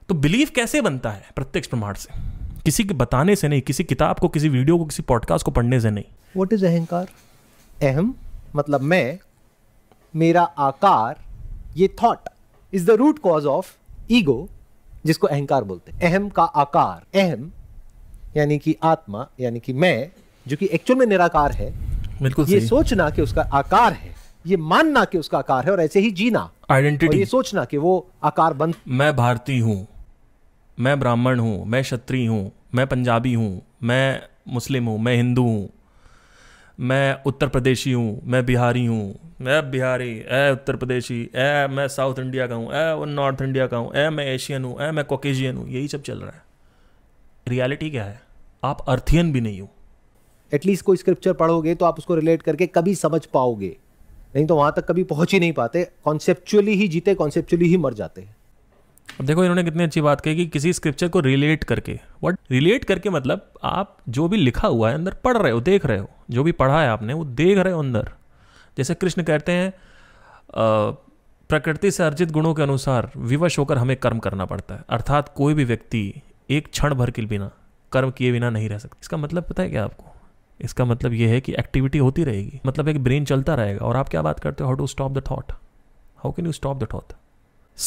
तो बिलीव कैसे बनता है? प्रत्यक्ष प्रमाण से, किसी के बताने से नहीं, किसी किताब को, किसी वीडियो को, किसी पॉडकास्ट को पढ़ने से नहीं। व्हाट इज अहंकार? अहम मतलब मैं, मेरा आकार, ये thought is the root cause of ego, जिसको अहंकार बोलते हैं। अहम का आकार, अहम यानी कि आत्मा, यानी कि मैं, जो कि एक्चुअल में निराकार है। बिल्कुल ये सोचना कि उसका आकार है, ये मानना कि उसका आकार है, और ऐसे ही जीना आइडेंटिटी, ये सोचना कि वो आकार बन। मैं भारतीय हूँ, मैं ब्राह्मण हूँ, मैं क्षत्रिय हूँ, मैं पंजाबी हूँ, मैं मुस्लिम हूँ, मैं हिंदू हूँ, मैं उत्तर प्रदेशी हूँ, मैं बिहारी हूँ, मैं बिहारी ए उत्तर प्रदेशी ए, मैं साउथ इंडिया का हूँ ए, वो नॉर्थ इंडिया का हूँ ए, मैं एशियन हूँ ए, मैं कॉकेशियन हूँ, यही सब चल रहा है। रियलिटी क्या है? आप अर्थियन भी नहीं हो। एटलीस्ट कोई स्क्रिप्चर पढ़ोगे तो आप उसको रिलेट करके कभी समझ पाओगे, नहीं तो वहाँ तक कभी पहुँच ही नहीं पाते। कॉन्सेप्चुअली ही जीते, कॉन्सेप्चुअली ही मर जाते हैं। अब देखो इन्होंने कितनी अच्छी बात कही कि किसी स्क्रिप्चर को रिलेट करके। व्हाट रिलेट करके मतलब आप जो भी लिखा हुआ है अंदर पढ़ रहे हो, देख रहे हो, जो भी पढ़ा है आपने वो देख रहे हो अंदर। जैसे कृष्ण कहते हैं प्रकृति से अर्जित गुणों के अनुसार विवश होकर हमें कर्म करना पड़ता है, अर्थात कोई भी व्यक्ति एक क्षण भर के बिना कर्म किए बिना नहीं रह सकता। इसका मतलब पता है क्या आपको? इसका मतलब यह है कि एक्टिविटी होती रहेगी, मतलब एक ब्रेन चलता रहेगा। और आप क्या बात करते हो, how to stop the thought, how can you stop the thought?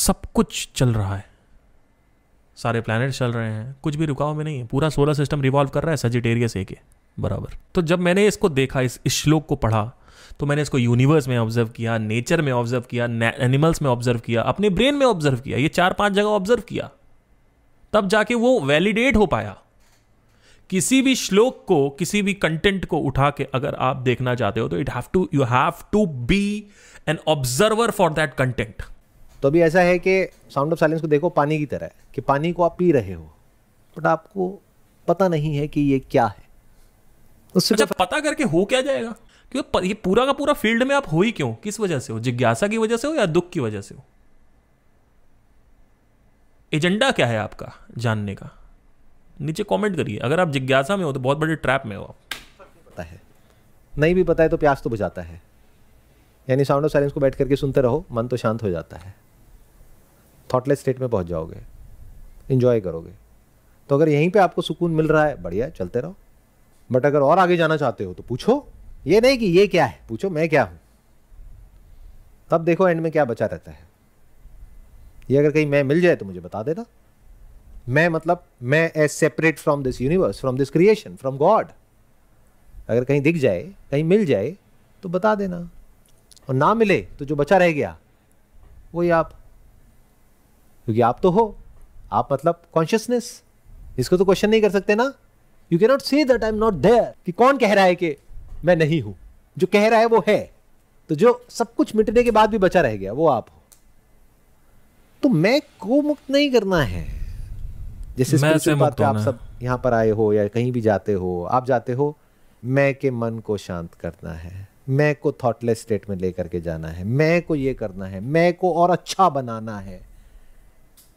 सब कुछ चल रहा है, सारे प्लैनेट चल रहे हैं, कुछ भी रुकाव में नहीं है, पूरा सोलर सिस्टम रिवॉल्व कर रहा है सजिटेरियस ए के बराबर। तो जब मैंने इसको देखा, इस श्लोक को पढ़ा, तो मैंने इसको यूनिवर्स में ऑब्जर्व किया, नेचर में ऑब्जर्व किया, एनिमल्स में ऑब्जर्व किया, अपने ब्रेन में ऑब्जर्व किया, ये चार पांच जगह ऑब्जर्व किया, तब जाके वो वैलिडेट हो पाया किसी भी श्लोक को, किसी भी कंटेंट को उठा के अगर आप देखना चाहते हो तो it have to you have to be an observer for that content. तो अभी ऐसा है कि साउंड ऑफ साइलेंस को देखो पानी की तरह, कि पानी को आप पी रहे हो बट आपको पता नहीं है कि ये क्या है। उससे अच्छा, पता करके हो क्या जाएगा? क्यों ये पूरा का पूरा फील्ड में आप हो ही क्यों? किस वजह से हो? जिज्ञासा की वजह से हो या दुख की वजह से हो? एजेंडा क्या है आपका जानने का? नीचे कमेंट करिए। अगर आप जिज्ञासा में हो तो बहुत बड़े ट्रैप में हो आप। पता है, नहीं भी पता है तो प्यास तो बुझाता है। यानी साउंड ऑफ साइलेंस को बैठ करके सुनते रहो, मन तो शांत हो जाता है, थॉटलेस स्टेट में पहुंच जाओगे, एंजॉय करोगे। तो अगर यहीं पे आपको सुकून मिल रहा है, बढ़िया, चलते रहो। बट अगर और आगे जाना चाहते हो तो पूछो, ये नहीं कि ये क्या है, पूछो मैं क्या हूं। तब देखो एंड में क्या बचा रहता है। ये अगर कहीं मैं मिल जाए तो मुझे बता देना। मैं मतलब मैं as separate from this universe, from this creation, from God, अगर कहीं दिख जाए, कहीं मिल जाए तो बता देना। और ना मिले तो जो बचा रह गया वही आप, क्योंकि आप तो हो, आप मतलब कॉन्शियसनेस, इसको तो क्वेश्चन नहीं कर सकते ना। You can not say that I am not there, कि कौन कह रहा है कि मैं नहीं हूं? जो कह रहा है वो है। तो जो सब कुछ मिटने के बाद भी बचा रह गया वो आप हो। तो मैं को मुक्त नहीं करना है। जैसे स्पिरिचुअल बात पे आप सब यहाँ पर आए हो या कहीं भी जाते हो, आप जाते हो मैं के मन को शांत करना है, मैं को थॉटलेस स्टेट में लेकर के जाना है, मैं को ये करना है, मैं को और अच्छा बनाना है,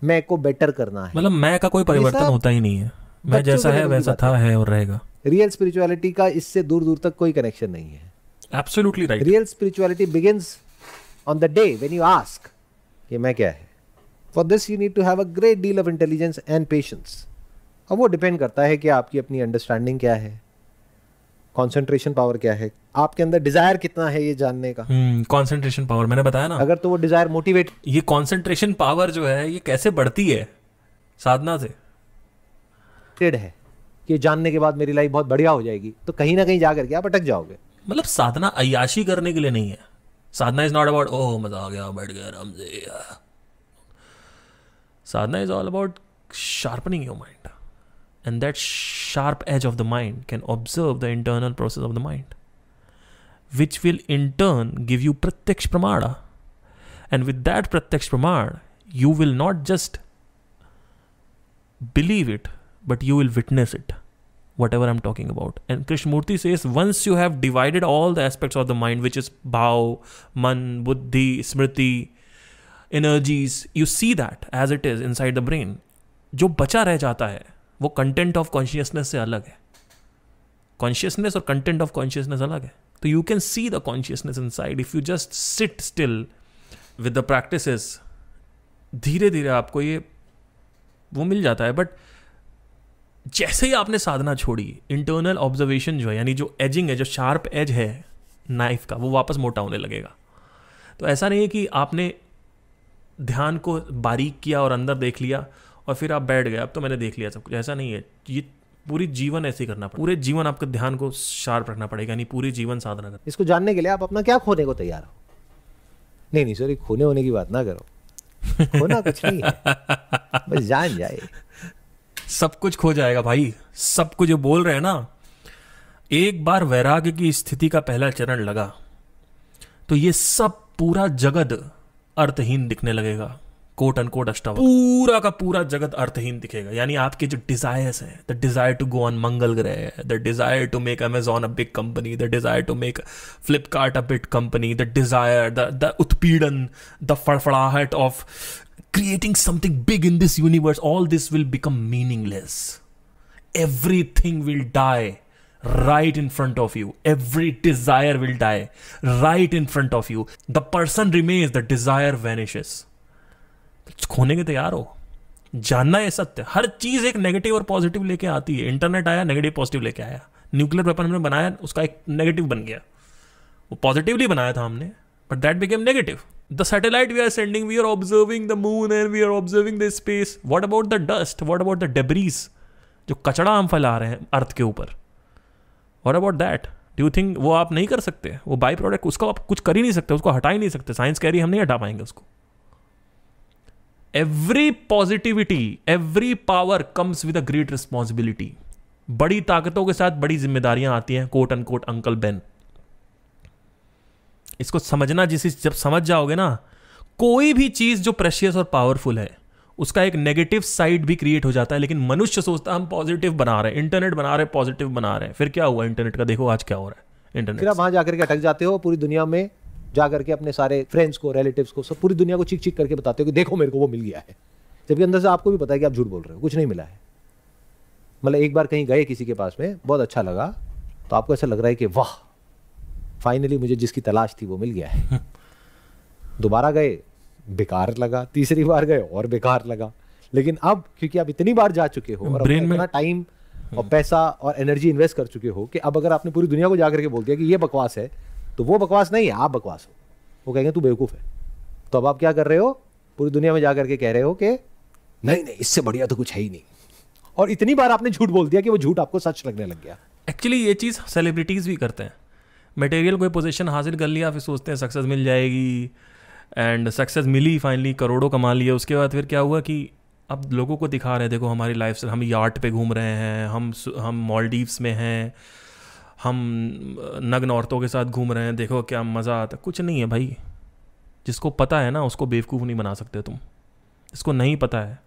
मैं को बेटर करना है। मतलब मैं का कोई परिवर्तन होता ही नहीं है, मैं जैसा है वैसा था, है और रहेगा। रियल स्पिरिचुअलिटी का इससे दूर दूर तक कोई कनेक्शन नहीं है। Absolutely right. Real spirituality begins on the day when you ask कि मैं क्या है। For this you need to have a great deal of intelligence and patience. अब वो डिपेंड करता है कि आपकी अपनी अंडरस्टैंडिंग क्या है, कॉन्सेंट्रेशन पावर क्या है, आपके अंदर डिजायर कितना है ये जानने का। कॉन्सेंट्रेशन पावर मैंने बताया ना, अगर तो वो डिजायर मोटिवेट, ये कॉन्सेंट्रेशन पावर जो है ये कैसे बढ़ती है? साधना से है कि जानने के बाद मेरी लाइफ बहुत बढ़िया हो जाएगी, तो कहीं ना कहीं जाकर के आप अटक जाओगे। मतलब साधना अय्याशी करने के लिए नहीं है। Sadhana is not about oh मजा आ गया, बैठ गया आराम से। Sadhana is all about sharpening your mind, and that sharp edge of the mind can observe the internal process of the mind, which will in turn give you pratyaksh praman, and with that pratyaksh praman you will not just believe it but you will witness it, whatever I'm talking about. And Krishnamurti says, once you have divided all the aspects of the mind, which is bhav, man, buddhi, smriti, energies, you see that as it is inside the brain. जो बचा रह जाता है वो content of consciousness से अलग है. Consciousness और content of consciousness अलग है. तो you can see the consciousness inside if you just sit still with the practices. धीरे धीरे आपको ये वो मिल जाता है. But जैसे ही आपने साधना छोड़ी, इंटरनल ऑब्जर्वेशन जो है, यानी जो एजिंग है, जो शार्प एज है नाइफ का, वो वापस मोटा होने लगेगा. तो ऐसा नहीं है कि आपने ध्यान को बारीक किया और अंदर देख लिया और फिर आप बैठ गए, अब तो मैंने देख लिया सब कुछ. ऐसा नहीं है. ये पूरी जीवन ऐसे ही करना पड़ेगा, पूरे जीवन आपके ध्यान को शार्प रखना पड़ेगा, यानी पूरे जीवन साधना करना. इसको जानने के लिए आप अपना क्या खोने को तैयार हो? नहीं नहीं सॉरी, खोने होने की बात ना करो, खोना कुछ नहीं है, बस जान जाए. सब कुछ खो जाएगा भाई, सब कुछ. जो बोल रहे हैं ना, एक बार वैराग्य की स्थिति का पहला चरण लगा तो ये सब पूरा जगत अर्थहीन दिखने लगेगा. कोट एंड कोट अष्टावक्र, पूरा का पूरा जगत अर्थहीन दिखेगा. यानी आपके जो डिजायर्स हैं, the desire to go on Mangal ग्रह, the desire to make Amazon a big company, the desire to make Flipkart a big company, the desire, the उत्पीड़न, the फड़फड़ाहट of creating something big in this universe, all this will become meaningless. Everything will die right in front of you. Every desire will die right in front of you. The person remains, the desire vanishes. खोने के तैयार हो, जानना है सत्य. हर चीज एक negative और पॉजिटिव लेके आती है. इंटरनेट आया, नेगेटिव पॉजिटिव लेके आया. न्यूक्लियर वेपन हमने बनाया, उसका एक नेगेटिव बन गया. वो पॉजिटिवली बनाया था हमने, but that became negative. The satellite we are sending, we are observing the moon and we are observing the space. What about the dust? What about the debris? जो कचड़ा हम फैला रहे हैं अर्थ के ऊपर. What about that? Do you think वो आप नहीं कर सकते? वो बाई प्रोडक्ट, उसका आप कुछ कर ही नहीं सकते, उसको हटा ही नहीं सकते. साइंस कह रही है हम नहीं हटा पाएंगे उसको. Every positivity, every power comes with a great responsibility. बड़ी ताकतों के साथ बड़ी जिम्मेदारियां आती हैं, कोट अनकोट अंकल बेन। इसको समझना, जिसे जब समझ जाओगे ना, कोई भी चीज जो प्रेशियस और पावरफुल है उसका एक नेगेटिव साइड भी क्रिएट हो जाता है, लेकिन मनुष्य सोचता है हम पॉजिटिव बना रहे हैं, इंटरनेट बना रहे हैं, पॉजिटिव बना रहे हैं। फिर क्या हुआ इंटरनेट का, देखो आज क्या हो रहा है इंटरनेट। फिर वहां जाकर के अटक जाते हो, पूरी दुनिया में जाकर के अपने सारे फ्रेंड्स को, रिलेटिव्स को, सब पूरी दुनिया को चीख चीख करके बताते हो कि देखो मेरे को वो मिल गया है, जबकि अंदर से आपको भी पता है कि आप झूठ बोल रहे हो, कुछ नहीं मिला है। मतलब एक बार कहीं गए किसी के पास में, बहुत अच्छा लगा, तो आपको ऐसा लग रहा है कि वाह फाइनली मुझे जिसकी तलाश थी वो मिल गया है। दोबारा गए, बेकार लगा, तीसरी बार गए और बेकार लगा। लेकिन अब क्योंकि आप इतनी बार जा चुके हो और ब्रेन में टाइम और पैसा और एनर्जी इन्वेस्ट कर चुके हो कि अब अगर आपने पूरी दुनिया को जाकर के बोल दिया कि ये बकवास है, तो वो बकवास नहीं है, आप बकवास हो, वो कहेंगे तू बेवकूफ़ है। तो अब आप क्या कर रहे हो, पूरी दुनिया में जाकर के कह रहे हो कि नहीं नहीं इससे बढ़िया तो कुछ है ही नहीं, और इतनी बार आपने झूठ बोल दिया कि वो झूठ आपको सच लगने लग गया। एक्चुअली ये चीज़ सेलिब्रिटीज़ भी करते हैं, मटेरियल कोई पोजीशन हासिल कर लिया, फिर सोचते हैं सक्सेस मिल जाएगी, एंड सक्सेस मिली फाइनली, करोड़ों कमा लिए, उसके बाद फिर क्या हुआ कि अब लोगों को दिखा रहे हैं देखो हमारी लाइफ स्टाइल, हम यार्ट पे घूम रहे हैं, हम हम मॉलडीव्स में हैं, हम नग्न औरतों के साथ घूम रहे हैं, देखो क्या मज़ा आता। कुछ नहीं है भाई, जिसको पता है ना उसको बेवकूफ़ नहीं बना सकते तुम। इसको नहीं पता है,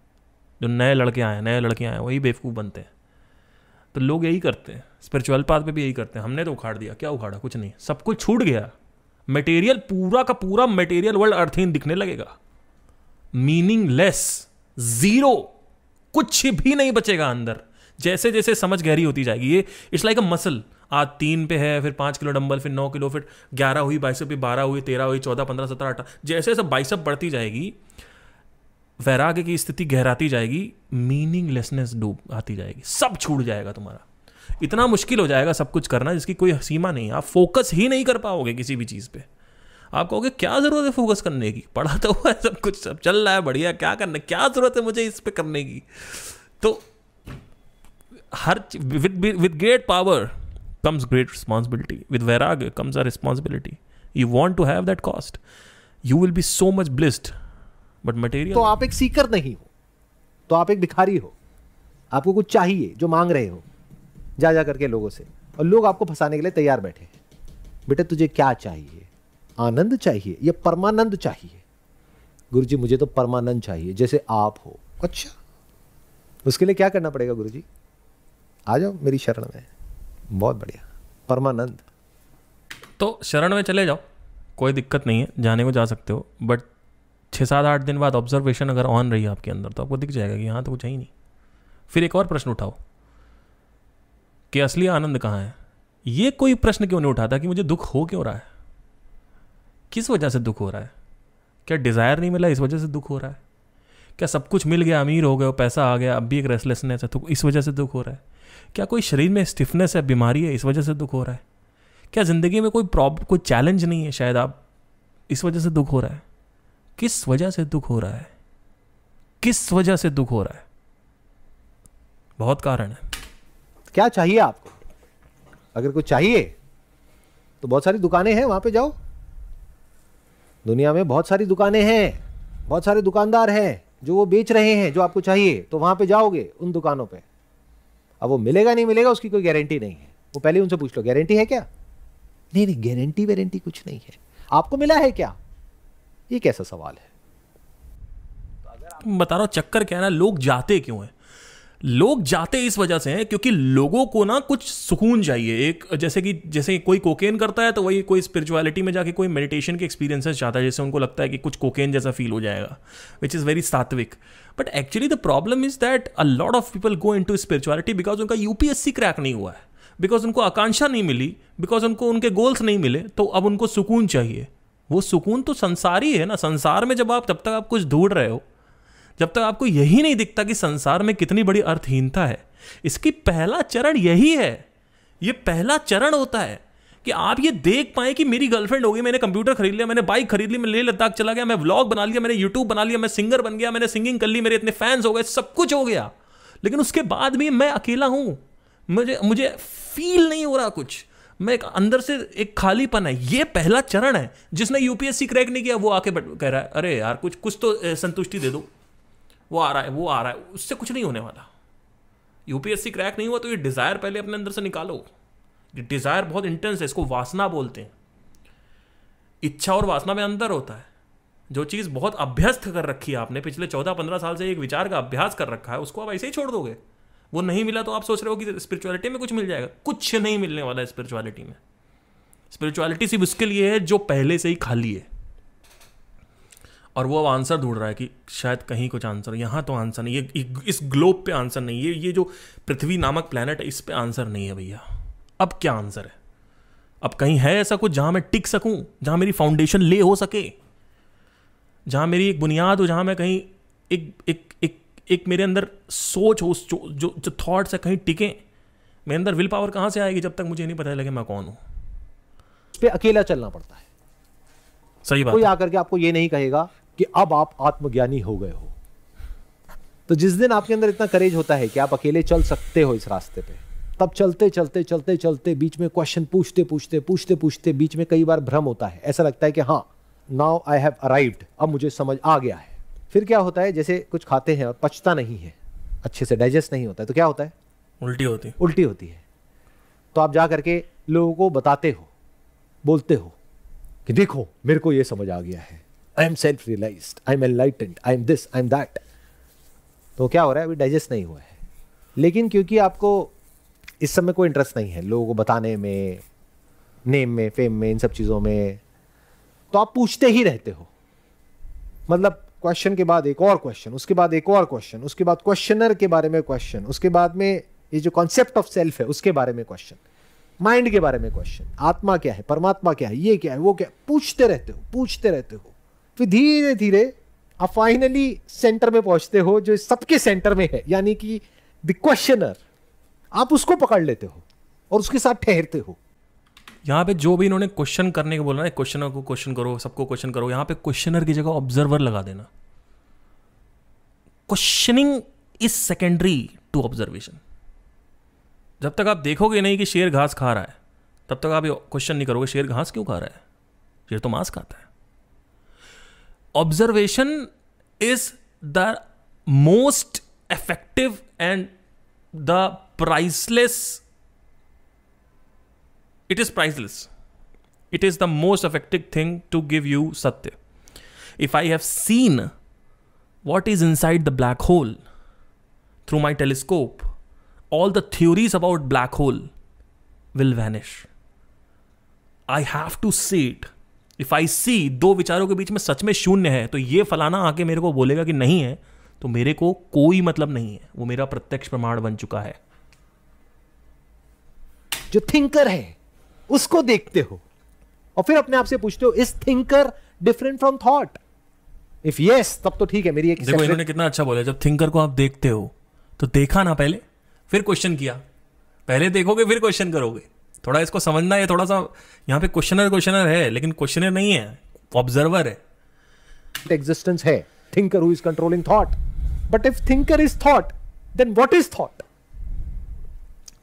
जो नए लड़के आए हैं, नए लड़के आए हैं, वही बेवकूफ़ बनते हैं। तो लोग यही करते हैं, स्पिरिचुअल पाथ पे भी यही करते हैं। हमने तो उखाड़ दिया, क्या उखाड़ा, कुछ नहीं, सब कुछ छूट गया, मटेरियल पूरा का पूरा मटेरियल वर्ल्ड अर्थहीन दिखने लगेगा, मीनिंगलेस, जीरो, कुछ भी नहीं बचेगा अंदर। जैसे जैसे समझ गहरी होती जाएगी, ये इट्स लाइक अ मसल, आज तीन पे है, फिर पाँच किलो डंबल, फिर नौ किलो, फिर ग्यारह हुई बाइसेप, फिर बारह हुई, तेरह हुई, चौदह, पंद्रह, सत्रह, अठारह, जैसे सब बाइसेप बढ़ती जाएगी, वैराग्य की स्थिति गहराती जाएगी, मीनिंगलेसनेस डूब आती जाएगी, सब छूट जाएगा तुम्हारा। इतना मुश्किल हो जाएगा सब कुछ करना जिसकी कोई सीमा नहीं है, आप फोकस ही नहीं कर पाओगे किसी भी चीज़ पे। आप कहोगे क्या ज़रूरत है फोकस करने की, पढ़ा तो हुआ है, सब कुछ सब चल रहा है बढ़िया, क्या करना, क्या ज़रूरत है मुझे इस पे करने की। तो हर with with great power comes great responsibility, with vairagya comes a responsibility, you want to have that cost, you will be so much blissed, but material. तो आप एक सीकर नहीं हो, तो आप एक भिखारी हो, आपको कुछ चाहिए जो मांग रहे हो जा जा करके लोगों से, और लोग आपको फंसाने के लिए तैयार बैठे हैं। बेटे तुझे क्या चाहिए, आनंद चाहिए या परमानंद चाहिए? गुरुजी मुझे तो परमानंद चाहिए, जैसे आप हो। अच्छा, उसके लिए क्या करना पड़ेगा गुरुजी? आ जाओ मेरी शरण में, बहुत बढ़िया, परमानंद। तो शरण में चले जाओ, कोई दिक्कत नहीं है, जाने को जा सकते हो, बट छः सात आठ दिन बाद ऑब्जर्वेशन अगर ऑन रही है आपके अंदर, तो आपको दिख जाएगा कि यहाँ तो कुछ है ही नहीं। फिर एक और प्रश्न उठाओ कि असली आनंद कहाँ है। ये कोई प्रश्न क्यों नहीं उठाता कि मुझे दुख हो क्यों रहा है, किस वजह से दुख हो रहा है, क्या डिज़ायर नहीं मिला इस वजह से दुख हो रहा है, क्या सब कुछ मिल गया, अमीर हो गए, पैसा आ गया, अब भी एक रेस्टलेसनेस है तो इस वजह से दुख हो रहा है, क्या कोई शरीर में स्टिफनेस है, बीमारी है, इस वजह से दुख हो रहा है, क्या ज़िंदगी में कोई प्रॉब्लम, कोई चैलेंज नहीं है शायद, आप इस वजह से दुख हो रहा है, किस वजह से दुख हो रहा है, किस वजह से दुख हो रहा है? बहुत कारण है। क्या चाहिए आपको? अगर कुछ चाहिए तो बहुत सारी दुकानें हैं, वहां पे जाओ, दुनिया में बहुत सारी दुकानें हैं, बहुत सारे दुकानदार हैं जो वो बेच रहे हैं जो आपको चाहिए, तो वहां पे जाओगे उन दुकानों पे। अब वो मिलेगा नहीं मिलेगा उसकी कोई गारंटी नहीं है, वो पहले उनसे पूछ लो गारंटी है क्या? नहीं नहीं गारंटी वारंटी कुछ नहीं है, आपको मिला है क्या? ये कैसा सवाल है? तो अगर आप... बता रहा हूं चक्कर क्या है ना, लोग जाते क्यों हैं? लोग जाते इस वजह से हैं क्योंकि लोगों को ना कुछ सुकून चाहिए। एक जैसे कि जैसे कोई कोकेन करता है तो वही कोई स्पिरिचुअलिटी में जाके कोई मेडिटेशन के एक्सपीरियंसेस चाहता है, जैसे उनको लगता है कि कुछ कोकेन जैसा फील हो जाएगा, विच इज़ वेरी सात्विक। But actually the problem is that a lot of people go into spirituality because उनका यूपीएससी क्रैक नहीं हुआ है, बिकॉज उनको आकांक्षा नहीं मिली, बिकॉज उनको उनके गोल्स नहीं मिले, तो अब उनको सुकून चाहिए। वो सुकून तो संसारी है ना, संसार में जब आप तब तक आप कुछ ढूंढ रहे हो जब तक आपको यही नहीं दिखता कि संसार में कितनी बड़ी अर्थहीनता है। इसकी पहला चरण यही है, ये पहला चरण होता है कि आप ये देख पाए कि मेरी गर्लफ्रेंड हो गई, मैंने कंप्यूटर खरीद लिया, मैंने बाइक खरीद ली, मैं लेह लद्दाख चला गया, मैं व्लॉग बना लिया, मैंने यूट्यूब बना लिया, मैं सिंगर बन गया, मैंने सिंगिंग कर ली, मेरे इतने फैंस हो गए, सब कुछ हो गया, लेकिन उसके बाद भी मैं अकेला हूं, मुझे मुझे फील नहीं हो रहा कुछ, मैं एक अंदर से एक खालीपन है। ये पहला चरण है। जिसने यूपीएससी क्रैक नहीं किया वो आके कह रहा है अरे यार कुछ कुछ तो संतुष्टि दे दो, वो आ रहा है वो आ रहा है, उससे कुछ नहीं होने वाला। यूपीएससी क्रैक नहीं हुआ तो ये डिज़ायर पहले अपने अंदर से निकालो। ये डिज़ायर बहुत इंटेंस है, इसको वासना बोलते हैं। इच्छा और वासना में अंतर होता है। जो चीज़ बहुत अभ्यस्त कर रखी है आपने, पिछले चौदह पंद्रह साल से एक विचार का अभ्यास कर रखा है, उसको आप ऐसे ही छोड़ दोगे। वो नहीं मिला तो आप सोच रहे हो कि स्पिरिचुअलिटी में कुछ मिल जाएगा। कुछ नहीं मिलने वाला है स्पिरिचुअलिटी में। स्पिरिचुअलिटी सिर्फ उसके लिए है जो पहले से ही खाली है और वो अब आंसर ढूंढ रहा है कि शायद कहीं कुछ आंसर। यहाँ तो आंसर नहीं, ये इस ग्लोब पे आंसर नहीं है, ये जो पृथ्वी नामक प्लेनेट है इस पे आंसर नहीं है भैया। अब क्या आंसर है? अब कहीं है ऐसा कुछ जहाँ मैं टिक सकूँ, जहाँ मेरी फाउंडेशन ले हो सके, जहाँ मेरी एक बुनियाद हो, जहाँ मैं कहीं एक एक एक एक मेरे अंदर सोच हो, जो जो थॉट्स है कहीं टिकें। मेरे अंदर विल पावर कहाँ से आएगी जब तक मुझे नहीं पता लगे मैं कौन हूँ। उस पर अकेला चलना पड़ता है। सही बात। कोई आकर के आपको ये नहीं कहेगा कि अब आप आत्मज्ञानी हो गए हो। तो जिस दिन आपके अंदर इतना करेज होता है कि आप अकेले चल सकते हो इस रास्ते पे, तब चलते चलते चलते चलते बीच में क्वेश्चन पूछते पूछते पूछते पूछते बीच में कई बार भ्रम होता है। ऐसा लगता है कि हाँ, नाउ आई हैव अराइव्ड, अब मुझे समझ आ गया है। फिर क्या होता है, जैसे कुछ खाते हैं और पचता नहीं है, अच्छे से डाइजेस्ट नहीं होता है, तो क्या होता है? उल्टी होती है। उल्टी होती है। तो आप जा करके लोगों को बताते हो, बोलते हो कि देखो मेरे को ये समझ आ गया है, I am self realised, I am enlightened, I am this, I am that. तो क्या हो रहा है, अभी डाइजेस्ट नहीं हुआ है। लेकिन क्योंकि आपको इस सब में कोई इंटरेस्ट नहीं है, लोगों को बताने में, नेम में, फेम में, इन सब चीज़ों में, तो आप पूछते ही रहते हो। मतलब क्वेश्चन के बाद एक और क्वेश्चन, उसके बाद एक और क्वेश्चन, उसके बाद क्वेश्चनर के बारे में क्वेश्चन, उसके बाद में ये जो कॉन्सेप्ट ऑफ सेल्फ है उसके बारे में क्वेश्चन, माइंड के बारे में क्वेश्चन, आत्मा क्या है, परमात्मा क्या है, ये क्या है, वो क्या है, पूछते रहते हो, पूछते रहते हो। फिर धीरे धीरे आप फाइनली सेंटर में पहुंचते हो जो सबके सेंटर में है, यानी कि द क्वेश्चनर। आप उसको पकड़ लेते हो और उसके साथ ठहरते हो। यहाँ पे जो भी इन्होंने क्वेश्चन करने को बोला ना, क्वेश्चनर को क्वेश्चन करो, सबको क्वेश्चन करो, यहाँ पे क्वेश्चनर की जगह ऑब्जर्वर लगा देना। Questioning is secondary to observation. जब तक आप देखोगे नहीं कि शेर घास खा रहा है, तब तक आप ये क्वेश्चन नहीं करोगे शेर घास क्यों खा रहा है, शेर तो मांस खाता है। Observation is the most effective and the priceless, it is priceless, it is the most effective thing to give you सत्य। If I have seen what is inside the black hole through my telescope, all the theories about black hole will vanish. I have to see it. If I see दो विचारों के बीच में सच में शून्य है, तो ये फलाना आके मेरे को बोलेगा कि नहीं है, तो मेरे को कोई मतलब नहीं है, वो मेरा प्रत्यक्ष प्रमाण बन चुका है। जो थिंकर है उसको देखते हो और फिर अपने आप से पूछते हो, is thinker different from thought? If yes, तब तो ठीक है मेरी एक देखो, इन्होंने कितना अच्छा बोला, जब थिंकर को आप देखते हो तो देखा ना पहले, फिर क्वेश्चन किया। पहले देखोगे फिर क्वेश्चन करोगे। थोड़ा इसको समझना है, थोड़ा सा यहाँ पे क्वेश्चनर क्वेश्चनर है लेकिन क्वेश्चनर नहीं है, ऑब्जर्वर है। एग्जिस्टेंस है thinker who is controlling thought, but if thinker is thought then what is thought?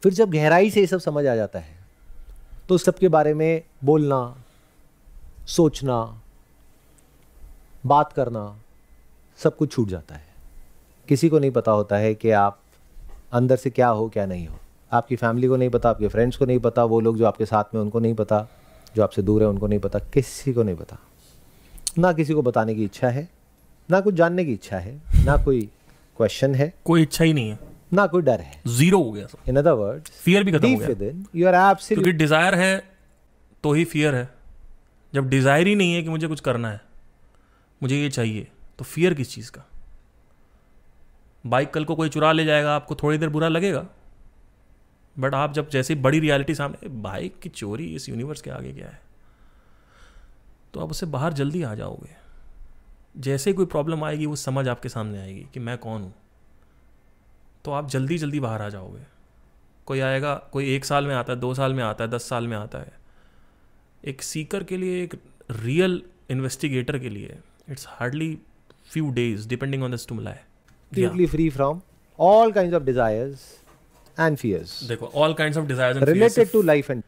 फिर जब गहराई से ये सब समझ आ जाता है तो उस सब के बारे में बोलना, सोचना, बात करना, सब कुछ छूट जाता है। किसी को नहीं पता होता है कि आप अंदर से क्या हो क्या नहीं हो। आपकी फैमिली को नहीं पता, आपके फ्रेंड्स को नहीं पता, वो लोग जो आपके साथ में उनको नहीं पता, जो आपसे दूर है उनको नहीं पता, किसी को नहीं पता। ना किसी को बताने की इच्छा है, ना कुछ जानने की इच्छा है, ना कोई क्वेश्चन है, कोई इच्छा ही नहीं है, ना कोई डर है, जीरो हो गया। इन अदर वर्ड्स फियर भी खत्म हो गया। यू आर एब्सोल्यूट, क्योंकि डिजायर है तो ही फियर है। जब डिजायर ही नहीं है कि मुझे कुछ करना है, मुझे ये चाहिए, तो फियर किस चीज़ का? बाइक कल को कोई चुरा ले जाएगा, आपको थोड़ी देर बुरा लगेगा, बट आप जब जैसे बड़ी रियलिटी सामने, बाइक की चोरी इस यूनिवर्स के आगे क्या है, तो आप उससे बाहर जल्दी आ जाओगे। जैसे कोई प्रॉब्लम आएगी वो समझ आपके सामने आएगी कि मैं कौन हूँ, तो आप जल्दी जल्दी बाहर आ जाओगे। कोई आएगा, कोई एक साल में आता है, दो साल में आता है, दस साल में आता है। एक सीकर के लिए, एक रियल इन्वेस्टिगेटर के लिए, it's hardly few days depending on the stimuli. Completely yeah. free from all kinds of desires and fears. Dekho, all kinds of desires and related fears related to life and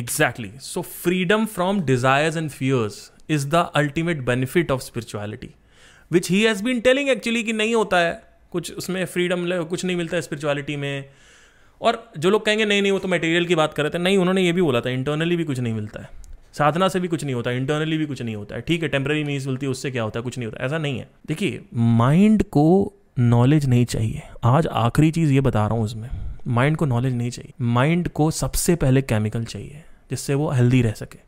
exactly. So freedom from desires and fears is the ultimate benefit of spirituality, which he has been telling actually कि नहीं होता है, कुछ उसमें freedom कुछ नहीं मिलता है स्पिरिचुअलिटी में। और जो लोग कहेंगे नहीं नहीं वो तो मटेरियल की बात कर रहे थे, नहीं उन्होंने ये भी बोला था इंटरनली भी कुछ नहीं मिलता है, साधना से भी कुछ नहीं होता, इंटरनली भी कुछ नहीं होता है, ठीक है टेम्परेरी मीज मिलती है उससे क्या होता है, कुछ नहीं होता, ऐसा नहीं है। देखिए माइंड को नॉलेज नहीं चाहिए, आज आखिरी चीज़ ये बता रहा हूँ, उसमें माइंड को नॉलेज नहीं चाहिए, माइंड को सबसे पहले केमिकल चाहिए जिससे वो हेल्दी रह सके,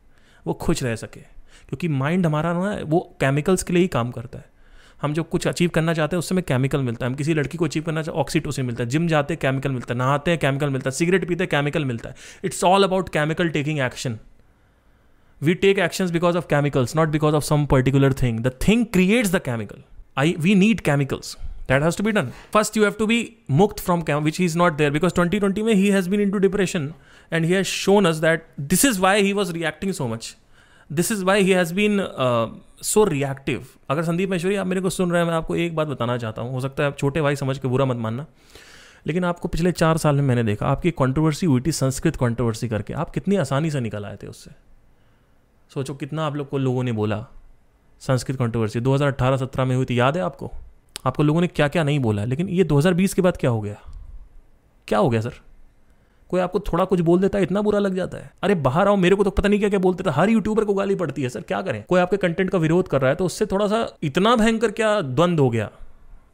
वो खुश रह सके, क्योंकि माइंड हमारा ना वो केमिकल्स के लिए ही काम करता है। हम जो कुछ अचीव करना चाहते हैं उससे हमें केमिकल मिलता है, हम किसी लड़की को अचीव करना चाहते हैं ऑक्सीटोसिन मिलता है, जिम जाते हैं केमिकल मिलता है, नहाते हैं केमिकल मिलता है, सिगरेट पीते हैं केमिकल मिलता है। It's all about chemical taking action, we take actions because of chemicals not because of some particular thing, the thing creates the chemical. I we need chemicals that has to be done, first you have to be मुक्त from chem which is not there, because twenty twenty में ही has been in to depression and he has shown us that this is why he was reacting so much, this is why he has been so reactive. अगर संदीप महेश्वरी आप मेरे को सुन रहे हैं, मैं आपको एक बात बताना चाहता हूँ, हो सकता है आप छोटे भाई समझ के बुरा मत मानना, लेकिन आपको पिछले चार साल में मैंने देखा आपकी कंट्रोवर्सी हुई थी संस्कृत कंट्रोवर्सी करके, आप कितनी आसानी से निकल आए थे उससे। सोचो कितना आप लोग को लोगों ने बोला, संस्कृत कंट्रोवर्सी दो हज़ार अठारह सत्रह में हुई थी, याद है आपको, आपको लोगों ने क्या क्या नहीं बोला। लेकिन ये दो हज़ार बीस के बाद क्या हो गया, क्या हो गया सर, कोई आपको थोड़ा कुछ बोल देता है इतना बुरा लग जाता है, अरे बाहर आओ, मेरे को तो पता नहीं क्या क्या बोलते थे, हर यूट्यूबर को गाली पड़ती है सर, क्या करें। कोई आपके कंटेंट का विरोध कर रहा है तो उससे थोड़ा सा इतना भयंकर क्या द्वंद्व हो गया,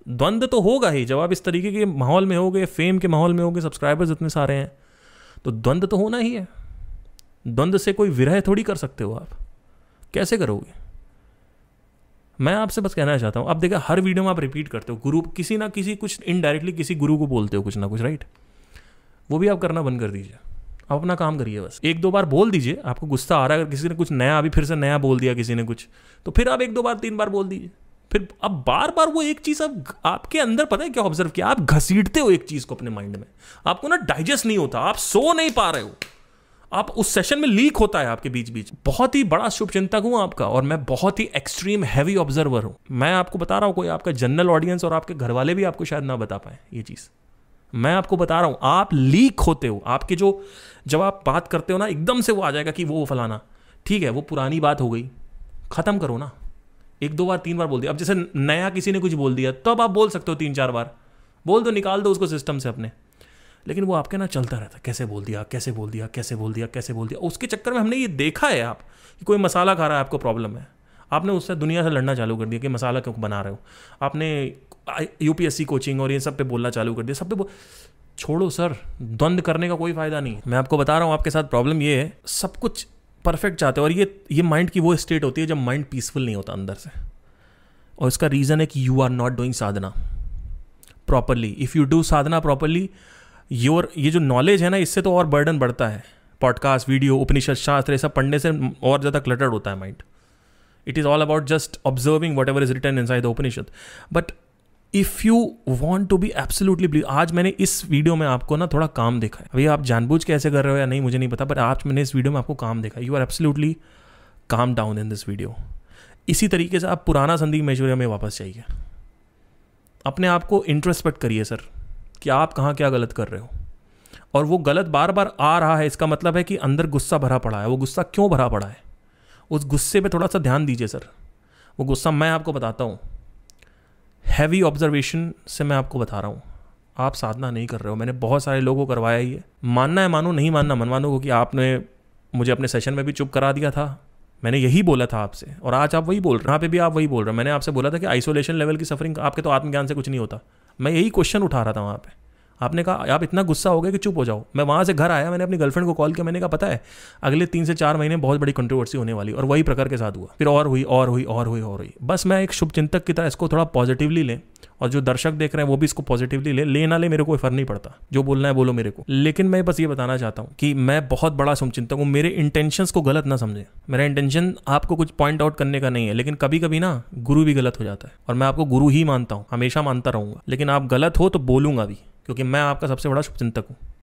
द्वंद्व तो होगा ही, जब आप इस तरीके के माहौल में होगे, फेम के माहौल में होगे, सब्सक्राइबर्स इतने सारे हैं तो द्वंद्व तो होना ही है। द्वंद्व से कोई विरह थोड़ी कर सकते हो, आप कैसे करोगे। मैं आपसे बस कहना चाहता हूँ, आप देखा हर वीडियो में आप रिपीट करते हो गुरु, किसी ना किसी कुछ इनडायरेक्टली किसी गुरु को बोलते हो कुछ ना कुछ, राइट। वो भी आप करना बंद कर दीजिए, आप अपना काम करिए, बस एक दो बार बोल दीजिए, आपको गुस्सा आ रहा है अगर किसी ने कुछ नया अभी फिर से नया बोल दिया किसी ने कुछ, तो फिर आप एक दो बार तीन बार बोल दीजिए, फिर अब बार बार वो एक चीज़ अब आपके अंदर पता है क्या ऑब्जर्व किया, आप घसीटते हो एक चीज़ को अपने माइंड में, आपको ना डाइजेस्ट नहीं होता, आप सो नहीं पा रहे हो, आप उस सेशन में लीक होता है आपके बीच बीच। बहुत ही बड़ा शुभचिंतक हूँ आपका, और मैं बहुत ही एक्सट्रीम हैवी ऑब्जर्वर हूँ, मैं आपको बता रहा हूँ, कोई आपका जनरल ऑडियंस और आपके घर वाले भी आपको शायद ना बता पाए ये चीज़, मैं आपको बता रहा हूँ आप लीक होते हो, आपके जो जब आप बात करते हो ना एकदम से वो आ जाएगा कि वो फलाना, ठीक है वो पुरानी बात हो गई, ख़त्म करो ना, एक दो बार तीन बार बोल दिया। अब जैसे नया किसी ने कुछ बोल दिया तब आप बोल सकते हो, तीन चार बार बोल दो, निकाल दो उसको सिस्टम से अपने, लेकिन वो आपके ना चलता रहता है, कैसे बोल दिया कैसे बोल दिया कैसे बोल दिया कैसे बोल दिया। उसके चक्कर में हमने ये देखा है आप कि कोई मसाला खा रहा है आपको प्रॉब्लम है, आपने उससे दुनिया से लड़ना चालू कर दिया कि मसाला क्यों बना रहे हो, आपने यूपीएससी कोचिंग और ये सब पे बोलना चालू कर दिया, सब पे बोल, छोड़ो सर, द्वंद्व करने का कोई फ़ायदा नहीं है। मैं आपको बता रहा हूँ आपके साथ प्रॉब्लम ये है, सब कुछ परफेक्ट चाहते हो, और ये ये माइंड की वो स्टेट होती है जब माइंड पीसफुल नहीं होता अंदर से, और इसका रीज़न है कि you are not doing sadhana properly. If you do sadhana properly your, ये जो नॉलेज है ना इससे तो और बर्डन बढ़ता है, पॉडकास्ट वीडियो उपनिषद शास्त्र ये सब पढ़ने से और ज़्यादा क्लटर्ड होता है mind. It is all about just observing whatever is written inside the Upanishad, but if you want to be absolutely believe. आज मैंने इस वीडियो में आपको ना थोड़ा काम देखा है, अभी आप जानबूझ के ऐसे कर रहे हो या नहीं मुझे नहीं पता, बट आज मैंने इस वीडियो में आपको काम देखा। You are absolutely calm down in this video. इसी तरीके से आप पुराना संदीप महेश्वरी में वापस जाइए, अपने आप को इंट्रोस्पेक्ट करिए सर कि आप कहाँ क्या गलत कर रहे हो, और वो गलत बार बार आ रहा है इसका मतलब है कि अंदर गुस्सा भरा पड़ा है। वो गुस्सा क्यों भरा पड़ा है, उस गुस्से पे थोड़ा सा ध्यान दीजिए सर। वो गुस्सा मैं आपको बताता हूँ, हैवी ऑब्जर्वेशन से मैं आपको बता रहा हूँ, आप साधना नहीं कर रहे हो। मैंने बहुत सारे लोगों को करवाया ये, मानना है मानो नहीं मानना मनमानो को, कि आपने मुझे अपने सेशन में भी चुप करा दिया था, मैंने यही बोला था आपसे, और आज आप वही बोल रहे हैं, यहाँ पे भी आप वही बोल रहे हैं। मैंने आपसे बोला था कि आइसोलेशन लेवल की सफरिंग आपके तो आत्मज्ञान से कुछ नहीं होता, मैं यही क्वेश्चन उठा रहा था वहाँ पे। आपने कहा आप इतना गुस्सा हो गया कि चुप हो जाओ। मैं वहाँ से घर आया, मैंने अपनी गर्लफ्रेंड को कॉल किया, मैंने कहा पता है अगले तीन से चार महीने बहुत बड़ी कंट्रोवर्सी होने वाली, और वही प्रकार के साथ हुआ, फिर और हुई और हुई और हुई और हुई। बस मैं एक शुभचिंतक की तरह इसको थोड़ा पॉजिटिवली लें, और जो दर्शक देख रहे हैं वो भी इसको पॉजिटिवली ले, ले ना ले मेरे को कोई फर्क नहीं पड़ता, जो बोलना है बोलो मेरे को। लेकिन मैं बस ये बताना चाहता हूँ कि मैं बहुत बड़ा शुभचिंतक हूँ, मेरे इंटेंशंस को गलत ना समझें, मेरा इंटेंशन आपको कुछ पॉइंट आउट करने का नहीं है। लेकिन कभी कभी ना गुरु भी गलत हो जाता है, और मैं आपको गुरु ही मानता हूँ, हमेशा मानता रहूँगा, लेकिन आप गलत हो तो बोलूँगा भी, क्योंकि मैं आपका सबसे बड़ा शुभचिंतक हूँ।